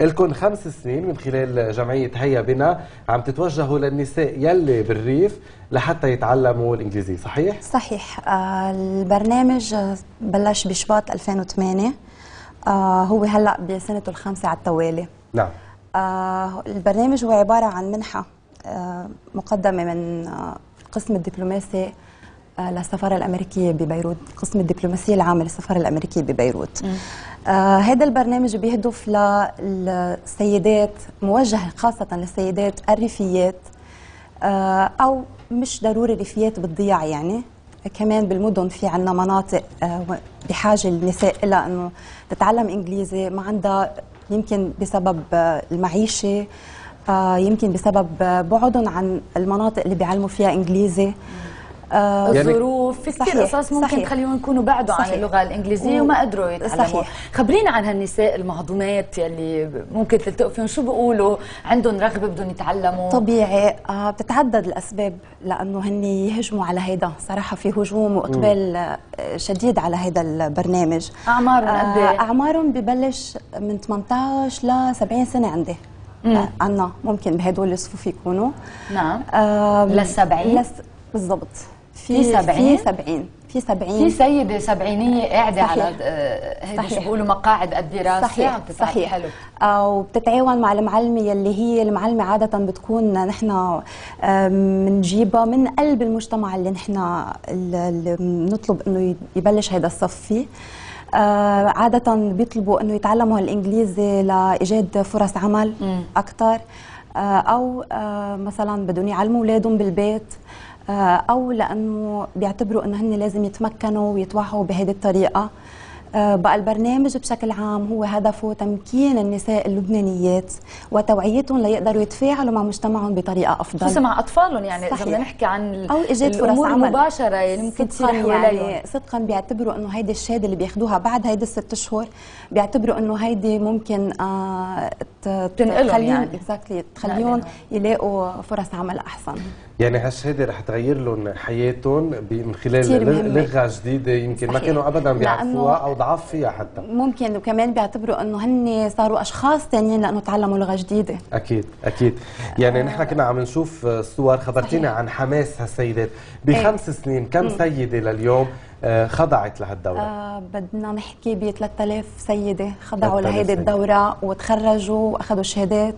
لكم 5 سنين من خلال جمعيه هيا بنا عم تتوجهوا للنساء يلي بالريف لحتى يتعلموا الانجليزي، صحيح؟ صحيح. البرنامج بلش بشباط 2008، هو هلا بسنته الخامسه على التوالي. نعم. البرنامج هو عباره عن منحه مقدمه من قسم الدبلوماسي للسفارة الأمريكية ببيروت، قسم الدبلوماسية العامة للسفارة الأمريكية ببيروت. هذا البرنامج بيهدف للسيدات، موجه خاصة للسيدات الريفيات أو مش ضروري ريفيات بالضياع، يعني كمان بالمدن في عنا مناطق بحاجة النساء إلى أنه تتعلم إنجليزي، ما عندها يمكن بسبب المعيشة، يمكن بسبب بعدهم عن المناطق اللي بيعلموا فيها إنجليزي، الظروف، في كثير قصص ممكن تخليهم يكونوا بعدوا عن اللغة الإنجليزية وما قدروا يتعلموا. خبرينا عن هالنساء المهضومات يلي ممكن تلتقوا فيهم، شو بيقولوا؟ عندهم رغبة بدهم يتعلموا؟ طبيعي بتتعدد الأسباب لأنه هن يهجموا على هيدا، صراحة في هجوم وإقبال شديد على هيدا البرنامج. أعمارهم قد إيه؟ أعمارهم ببلش من 18 ل 70 سنة عندي. عنا ممكن بهدول الصفوف يكونوا. نعم. للسبعين بالضبط. في 70 في سيدة سبعينية قاعدة على هيدا شو بيقولوا مقاعد الدراسة. صحيح. حلو. وبتتعاون مع المعلمة يلي هي المعلمة عادة بتكون نحن بنجيبها من قلب المجتمع اللي نحن بنطلب انه يبلش هيدا الصف فيه. عادة بيطلبوا انه يتعلموا الانجليزي لايجاد فرص عمل اكثر، او مثلا بدهم يعلموا اولادهم بالبيت، او لانه بيعتبروا انه هن لازم يتمكنوا ويتوعوا بهذه الطريقه. بقى البرنامج بشكل عام هو هدفه تمكين النساء اللبنانيات وتوعيتهم ليقدروا يتفاعلوا مع مجتمعهم بطريقه افضل، خصوصا مع اطفالهم. يعني اذا بدنا نحكي عن او ايجاد فرص عمل مباشره، يعني ممكن تصير حواليهم صدقا. بيعتبروا انه هيدي الشهاده اللي بياخذوها بعد هيدي الست اشهر، بيعتبروا انه هيدي ممكن تنقلهم تخليهم يلاقوا فرص عمل احسن. يعني هالشهاده رح تغير لهم حياتهم من خلال لغه جديده يمكن ما كانوا ابدا بيعرفوها او ضعف فيها حتى ممكن. وكمان بيعتبروا انه هن صاروا اشخاص ثانيين لانه تعلموا لغه جديده. اكيد اكيد. يعني نحن كنا عم نشوف صور، خبرتينا عن حماس هالسيدات بخمس سنين، كم سيده لليوم خضعت لهالدوره؟ بدنا نحكي ب 3000 سيده خضعوا لهيدي الدوره وتخرجوا واخذوا شهادات.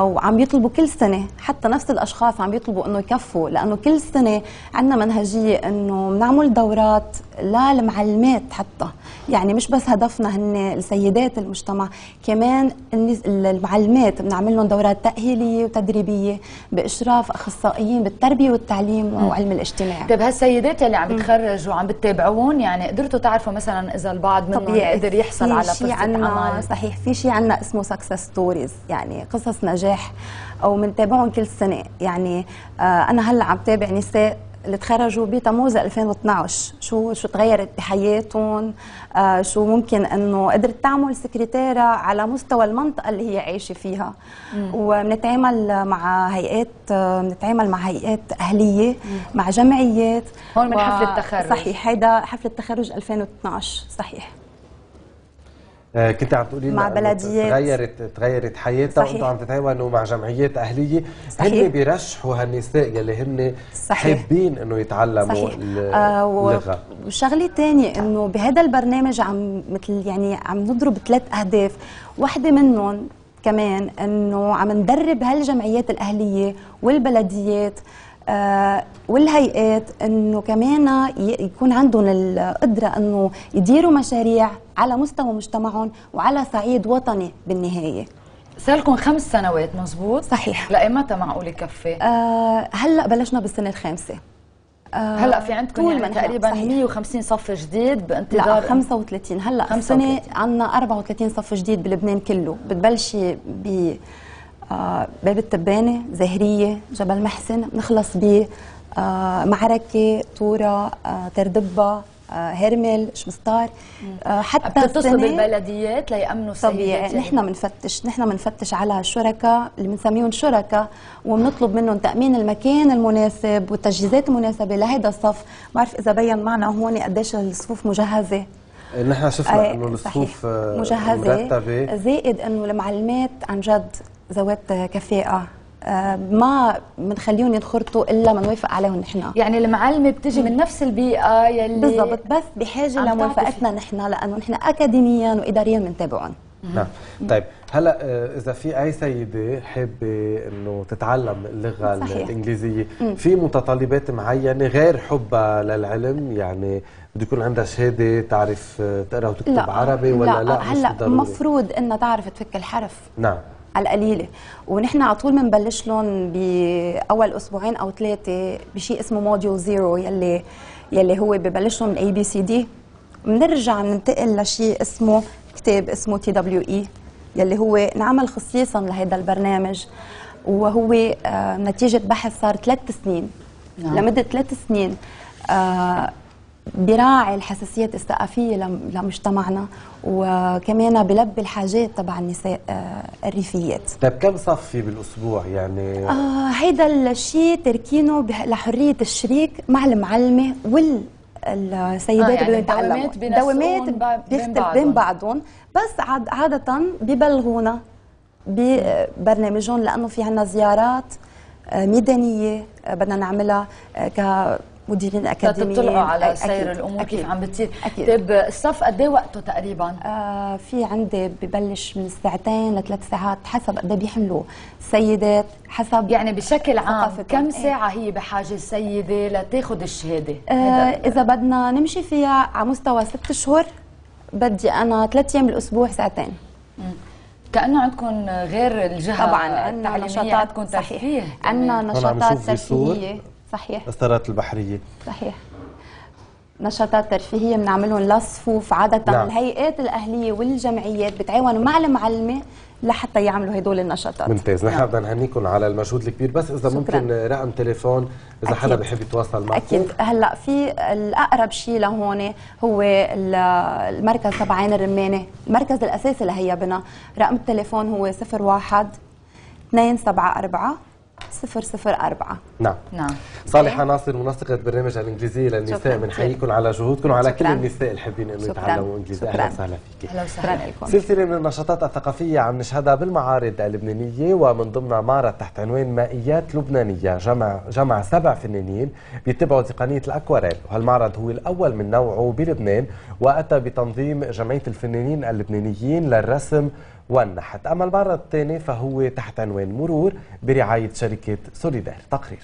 وعم يطلبوا كل سنه، حتى نفس الاشخاص عم يطلبوا انه يكفوا، لانه كل سنه عندنا منهجيه انه بنعمل دورات للمعلمات حتى، يعني مش بس هدفنا هن السيدات المجتمع، كمان المعلمات بنعمل لهم دورات تاهيليه وتدريبيه باشراف اخصائيين بالتربيه والتعليم وعلم الاجتماع. طيب هالسيدات اللي عم بتخرج وعم بتتابعون، يعني قدرتوا تعرفوا مثلا اذا البعض منهم قدر يحصل على فرصه عمل؟ صحيح، في شيء عندنا اسمه سكسس ستوريز، يعني قصص نجاح، او بنتابعهم كل سنه. يعني انا هلا عم تابع نساء اللي تخرجوا بتموز 2012، شو تغيرت بحياتهم، شو ممكن انه قدرت تعمل سكرتيره على مستوى المنطقه اللي هي عايشه فيها. وبنتعامل مع هيئات، بنتعامل مع هيئات اهليه، مع جمعيات. هون من حفل التخرج؟ صحيح، هيدا حفل التخرج 2012. صحيح. كنت عم تقولي مع بلديات تغيرت حياتها، وانتوا عم تتعاونوا مع جمعيات اهليه. هن بيرشحوا هالنساء يلي هن حابين انه يتعلموا اللغه. وشغله ثانيه انه بهذا البرنامج عم مثل يعني عم نضرب ثلاث اهداف، واحده منهم كمان انه عم ندرب هالجمعيات الاهليه والبلديات والهيئات انه كمان يكون عندهم القدره انه يديروا مشاريع على مستوى مجتمعهم وعلى صعيد وطني بالنهايه. صار لكم 5 سنوات مزبوط؟ صحيح. لأيمتى معقول يكفي؟ هلا بلشنا بالسنه الخامسه. هلا في عندكم يعني تقريبا 150 صف جديد بانتظار؟ لا، 35 هلا. 35 السنه عندنا 34 صف جديد بلبنان كله، بتبلشي ب باب التبانه، زهريه، جبل محسن، بنخلص ب معركه، طوره، تردبه، هرمل، شمستار. حتى بتتصلوا بالبلديات ليأمنوا السيدات؟ طبيعي، نحن بنفتش على الشركاء اللي بنسميهم شركاء، وبنطلب منهم تأمين المكان المناسب والتجهيزات المناسبه لهذا الصف. بعرف اذا بين معنا هون قديش الصفوف مجهزه. نحن شفنا انه الصفوف مرتبه، زائد انه المعلمات عن جد ذوات كفاءة، ما بنخليهم ينخرطوا الا ما نوافق عليهم نحن. يعني المعلمه بتجي من نفس البيئه يلي بالضبط، بس بحاجه لموافقتنا نحن، لانه نحن اكاديميا واداريا بنتابعهم. نعم. طيب هلا اذا في اي سيده حابه انه تتعلم اللغه الانجليزيه، في متطلبات معينه غير حبها للعلم؟ يعني بده يكون عندها شهاده، تعرف تقرا وتكتب عربي ولا لا؟ هلا المفروض انها تعرف تفك الحرف، نعم، على القليله، ونحن على طول بنبلش لهم باول اسبوعين او ثلاثه بشيء اسمه موديول زيرو، يلي هو ببلش لهم الاي بي سي دي، بنرجع ننتقل لشيء اسمه كتاب اسمه تي دبليو اي، يلي هو انعمل خصيصا لهذا البرنامج، وهو نتيجه بحث صار 3 سنين، نعم. لمده 3 سنين براعي الحساسيات الثقافيه لمجتمعنا، وكمان بلبي الحاجات تبع النساء الريفيات. طيب كم صف في بالاسبوع يعني؟ هيدا الشيء تركينه لحريه الشريك مع المعلمه وال السيدات اللي بيتعلموا دوامات بيختلف بين بعضهم، بس عادة ببلغونا ببرنامجهم، لأنه في عنا زيارات ميدانية بدنا نعملها كمديرين أكاديميين تطلعوا على سير الأمور كيف عم بتصير. طيب الصف قد ايه وقته تقريبا؟ في عندي ببلش من 2 ل 3 ساعات حسب قد ايه بيحملوا السيدات، حسب يعني بشكل عام كم ساعة هي بحاجة السيدة لتاخذ الشهادة؟ إذا بدنا نمشي فيها على مستوى 6 أشهر، بدي أنا 3 أيام بالأسبوع 2 ساعة. كأنه عندكم غير الجهة طبعا عندنا نشاطات ترفيه، عندنا نشاطات ترفيهية، صحيح، السهرات البحرية، صحيح، نشاطات ترفيهية بنعملهم للصفوف عادة، نعم. الهيئات الأهلية والجمعيات بتعاونوا مع المعلمة لحتى يعملوا هدول النشاطات. ممتاز، نحن بدنا نهنيكم على المجهود الكبير، بس إذا ممكن رقم تليفون إذا حدا بحب يتواصل معكم. أكيد، هلا في الأقرب شيء لهون هو المركز تبع عين الرمانة، المركز الأساسي لهي بنا، رقم التليفون هو 01 274 0004. نعم، نعم. صالحة ناصر منسقة برنامج الانجليزية للنساء، بنحييكم على جهودكم وعلى كل النساء اللي حابين انه يتعلموا انجليزي، اهلا وسهلا فيك. اهلا وسهلا لكم. سلسلة من النشاطات الثقافية عم نشهدها بالمعارض اللبنانية، ومن ضمنها معرض تحت عنوان مائيات لبنانية، جمع 7 فنانين بيتبعوا تقنية الاكواريل، وهالمعرض هو الاول من نوعه بلبنان، واتى بتنظيم جمعية الفنانين اللبنانيين للرسم والنحت. أما المعرض الثاني فهو تحت عنوان مرور برعاية شركة سوليدار. تقرير.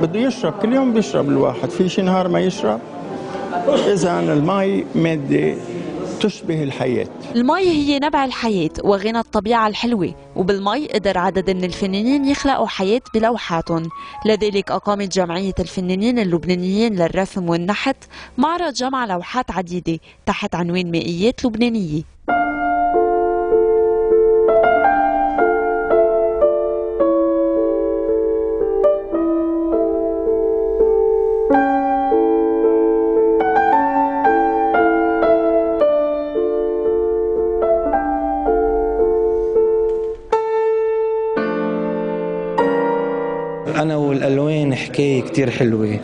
بده يشرب كل يوم، بيشرب الواحد، في شي نهار ما يشرب؟ إذا الماء مادة تشبه الحياة. الماء هي نبع الحياة وغنى الطبيعة الحلوة، وبالماء قدر عدد من الفنانين يخلقوا حياة بلوحاتهم، لذلك أقامت جمعية الفنانين اللبنانيين للرسم والنحت معرض جمع لوحات عديدة تحت عنوان مائيات لبنانية. أنا والألوان حكاية كتير حلوة،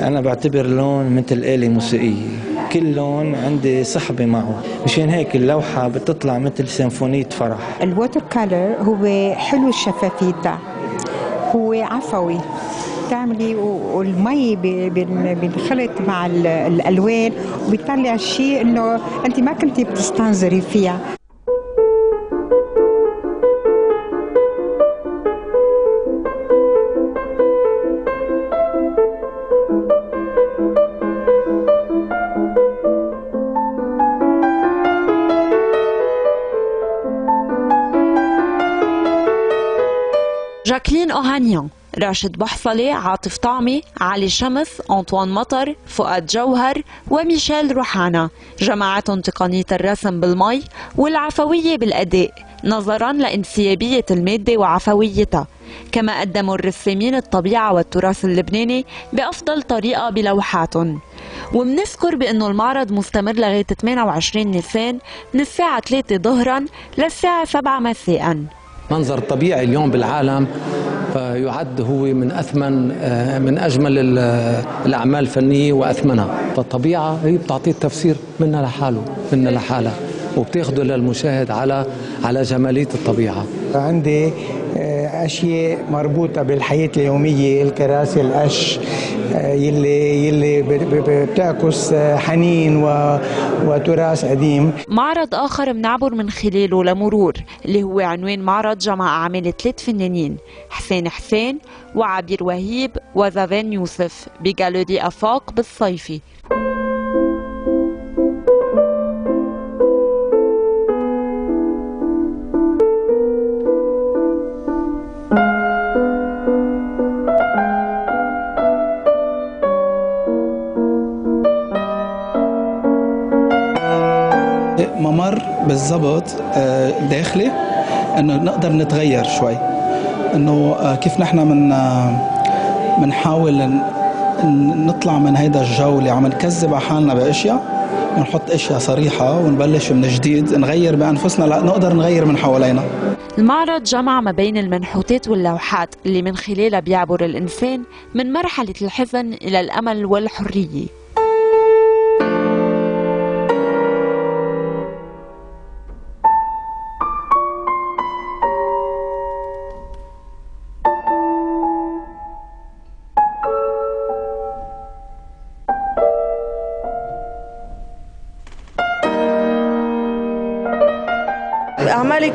أنا بعتبر لون مثل آلة موسيقية، كل لون عندي صحبة معه، مشان هيك اللوحة بتطلع مثل سيمفونية فرح. الواتر كولر هو حلو الشفافية، هو عفوي، بتعملي والمي بينخلط مع الألوان وبيطلع شيء إنه أنت ما كنتي بتستنظري فيها. كلين أوهانيان، راشد بحصلي، عاطف طعمي، علي شمس، انطوان مطر، فؤاد جوهر وميشيل روحانا، جمعتهم تقنية الرسم بالمي والعفوية بالأداء نظرا لانسيابية المادة وعفويتها، كما قدموا الرسامين الطبيعة والتراث اللبناني بأفضل طريقة بلوحاتهم. ومنذكر بأنه المعرض مستمر لغاية 28 نيسان من الساعة 3 ظهرا للساعة 7 مساءً. منظر طبيعي اليوم بالعالم فيعد هو من أجمل الأعمال الفنية وأثمنها. فالطبيعة هي بتعطيه التفسير منها لحاله منها لحالها، وبتاخده للمشاهد على جمالية الطبيعة. عندي أشياء مربوطة بالحياة اليومية، الكراسي، القش يلي بتعكس حنين وتراث قديم. معرض آخر بنعبر من خلاله لمرور اللي هو عنوان معرض جمع أعمال 3 فنانين حسين وعبير وهيب وزافين يوسف بجاليري أفاق بالصيفي. ممر بالضبط داخلي انه نقدر نتغير شوي، انه كيف نحن بنحاول نطلع من هيدا الجو اللي عم نكذب على حالنا باشياء، ونحط اشياء صريحه ونبلش من جديد، نغير بانفسنا لنقدر نغير من حوالينا. المعرض جمع ما بين المنحوتات واللوحات اللي من خلالها بيعبر الانسان من مرحله الحزن الى الامل والحريه.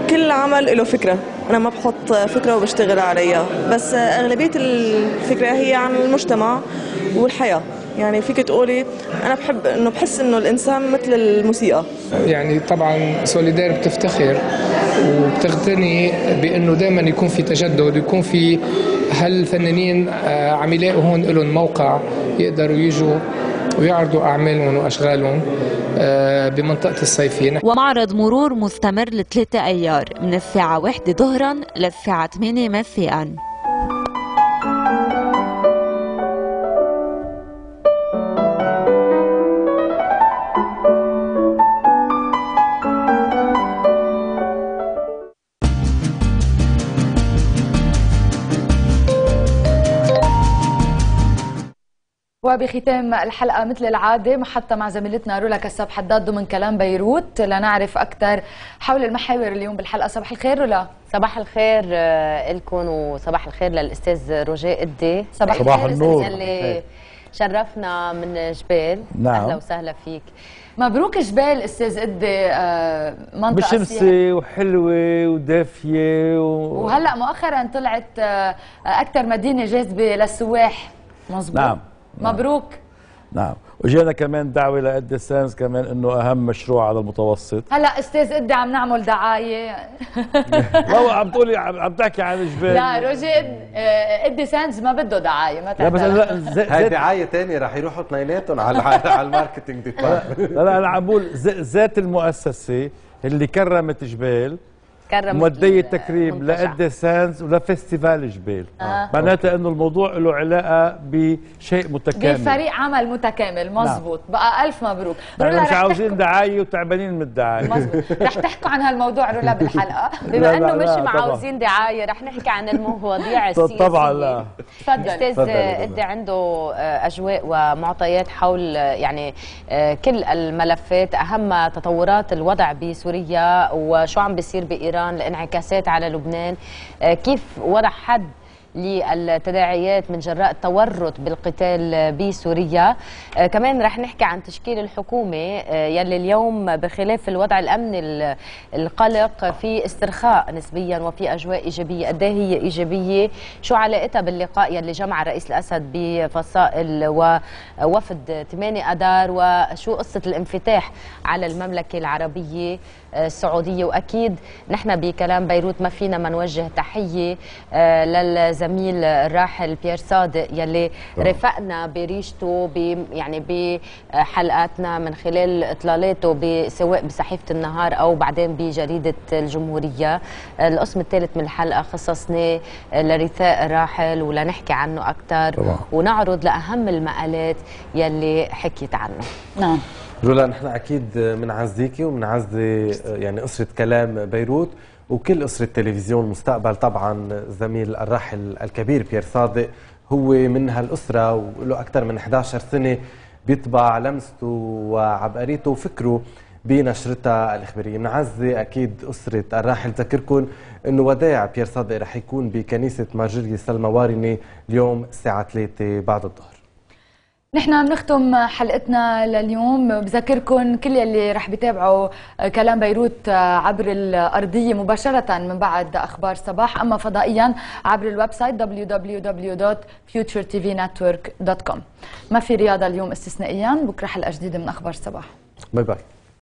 كل عمل له فكرة، أنا ما بحط فكرة وبشتغل عليها، بس أغلبية الفكرة هي عن المجتمع والحياة. يعني فيك تقولي أنا بحب إنه بحس إنه الإنسان مثل الموسيقى. يعني طبعاً سوليدار بتفتخر وبتغتني بإنه دائماً يكون في تجدد، يكون في هالفنانين عملاء هون لهم موقع يقدروا يجوا ويعرضوا أعمالهم وأشغالهم بمنطقة الصيفين. ومعرض مرور مستمر ل3 أيار من الساعة 1 ظهراً للساعة 8 مساءً. وبختام الحلقة مثل العادة حتى مع زميلتنا رولا كساب حداد ضمن كلام بيروت لنعرف أكثر حول المحاور اليوم بالحلقة. صباح الخير رولا. صباح الخير لكم وصباح الخير للأستاذ رجاء قدي. صباح النور اللي شرفنا من جبال. نعم. أهلا وسهلا فيك. مبروك جبال أستاذ قدي. منطقة بشمسة وحلوة ودافية وهلأ مؤخرا طلعت أكثر مدينة جاذبة للسواح. مظبوط. نعم. مبروك. نعم، وجينا كمان دعوه لإدي سانز كمان انه اهم مشروع على المتوسط. هلا استاذ إدي عم نعمل دعايه. والله عم تقولي عم تحكي عن الجبال. لا روجي إدي سانز ما بده دعايه، ما تعرف. لا هي دعايه ثانيه رح يروحوا اثنيناتهم على الماركتينج ديبارتمنت. لا انا عم بقول ذات المؤسسه اللي كرمت جبال مودية تكريم لإدي سانز ولفستيفال جبال. معناتها انه الموضوع له علاقه بشيء متكامل، بفريق عمل متكامل. مزبوط. نعم. بقى الف مبروك. رولا مش عاوزين دعايه وتعبانين من الدعايه. مزبوط. رح تحكوا عن هالموضوع رولا بالحلقه بما انه مش عاوزين دعايه، رح نحكي عن المواضيع السياسيه. طبعا. لا تفضل استاذ إدي عنده اجواء ومعطيات حول يعني كل الملفات، اهم تطورات الوضع بسوريا وشو عم بيصير بايران، الانعكاسات على لبنان، كيف وضع حد للتداعيات من جراء التورط بالقتال بسوريا. كمان رح نحكي عن تشكيل الحكومة يلي اليوم بخلاف الوضع الأمني القلق في استرخاء نسبيا وفي أجواء إيجابية. قد هي إيجابية؟ شو علاقتها باللقاء يلي جمع الرئيس الأسد بفصائل ووفد 8 أدار، وشو قصة الانفتاح على المملكة العربية السعودية؟ وأكيد نحن بكلام بيروت ما فينا ما نوجه تحية للزميل الراحل بيير صادق يلي رافقنا بريشته يعني بحلقاتنا من خلال إطلالاته سواء بصحيفة النهار أو بعدين بجريدة الجمهورية. القسم الثالث من الحلقة خصصناه لرثاء الراحل ولنحكي عنه أكثر ونعرض لأهم المقالات يلي حكيت عنه. نعم رولا، نحن أكيد منعزيكي ومنعزي يعني أسرة كلام بيروت، وكل أسرة تلفزيون مستقبل طبعا الزميل الراحل الكبير بيير صادق هو من هالأسرة وله أكثر من 11 سنة بيطبع لمسته وعبقريته وفكره بنشرتها الإخبارية. منعزي أكيد أسرة الراحل، ذكركم أنه وداع بيير صادق رح يكون بكنيسة مارجري سلمى وارني اليوم الساعة 3 بعد الظهر. نحن بنختم حلقتنا لليوم، بذكركم كل يلي رح بيتابعوا كلام بيروت عبر الأرضية مباشرة من بعد أخبار صباح، أما فضائيا عبر الويب سايت www.futuretvnetwork.com. ما في رياضة اليوم استثنائيا، بكره حلقة جديدة من أخبار صباح. باي باي.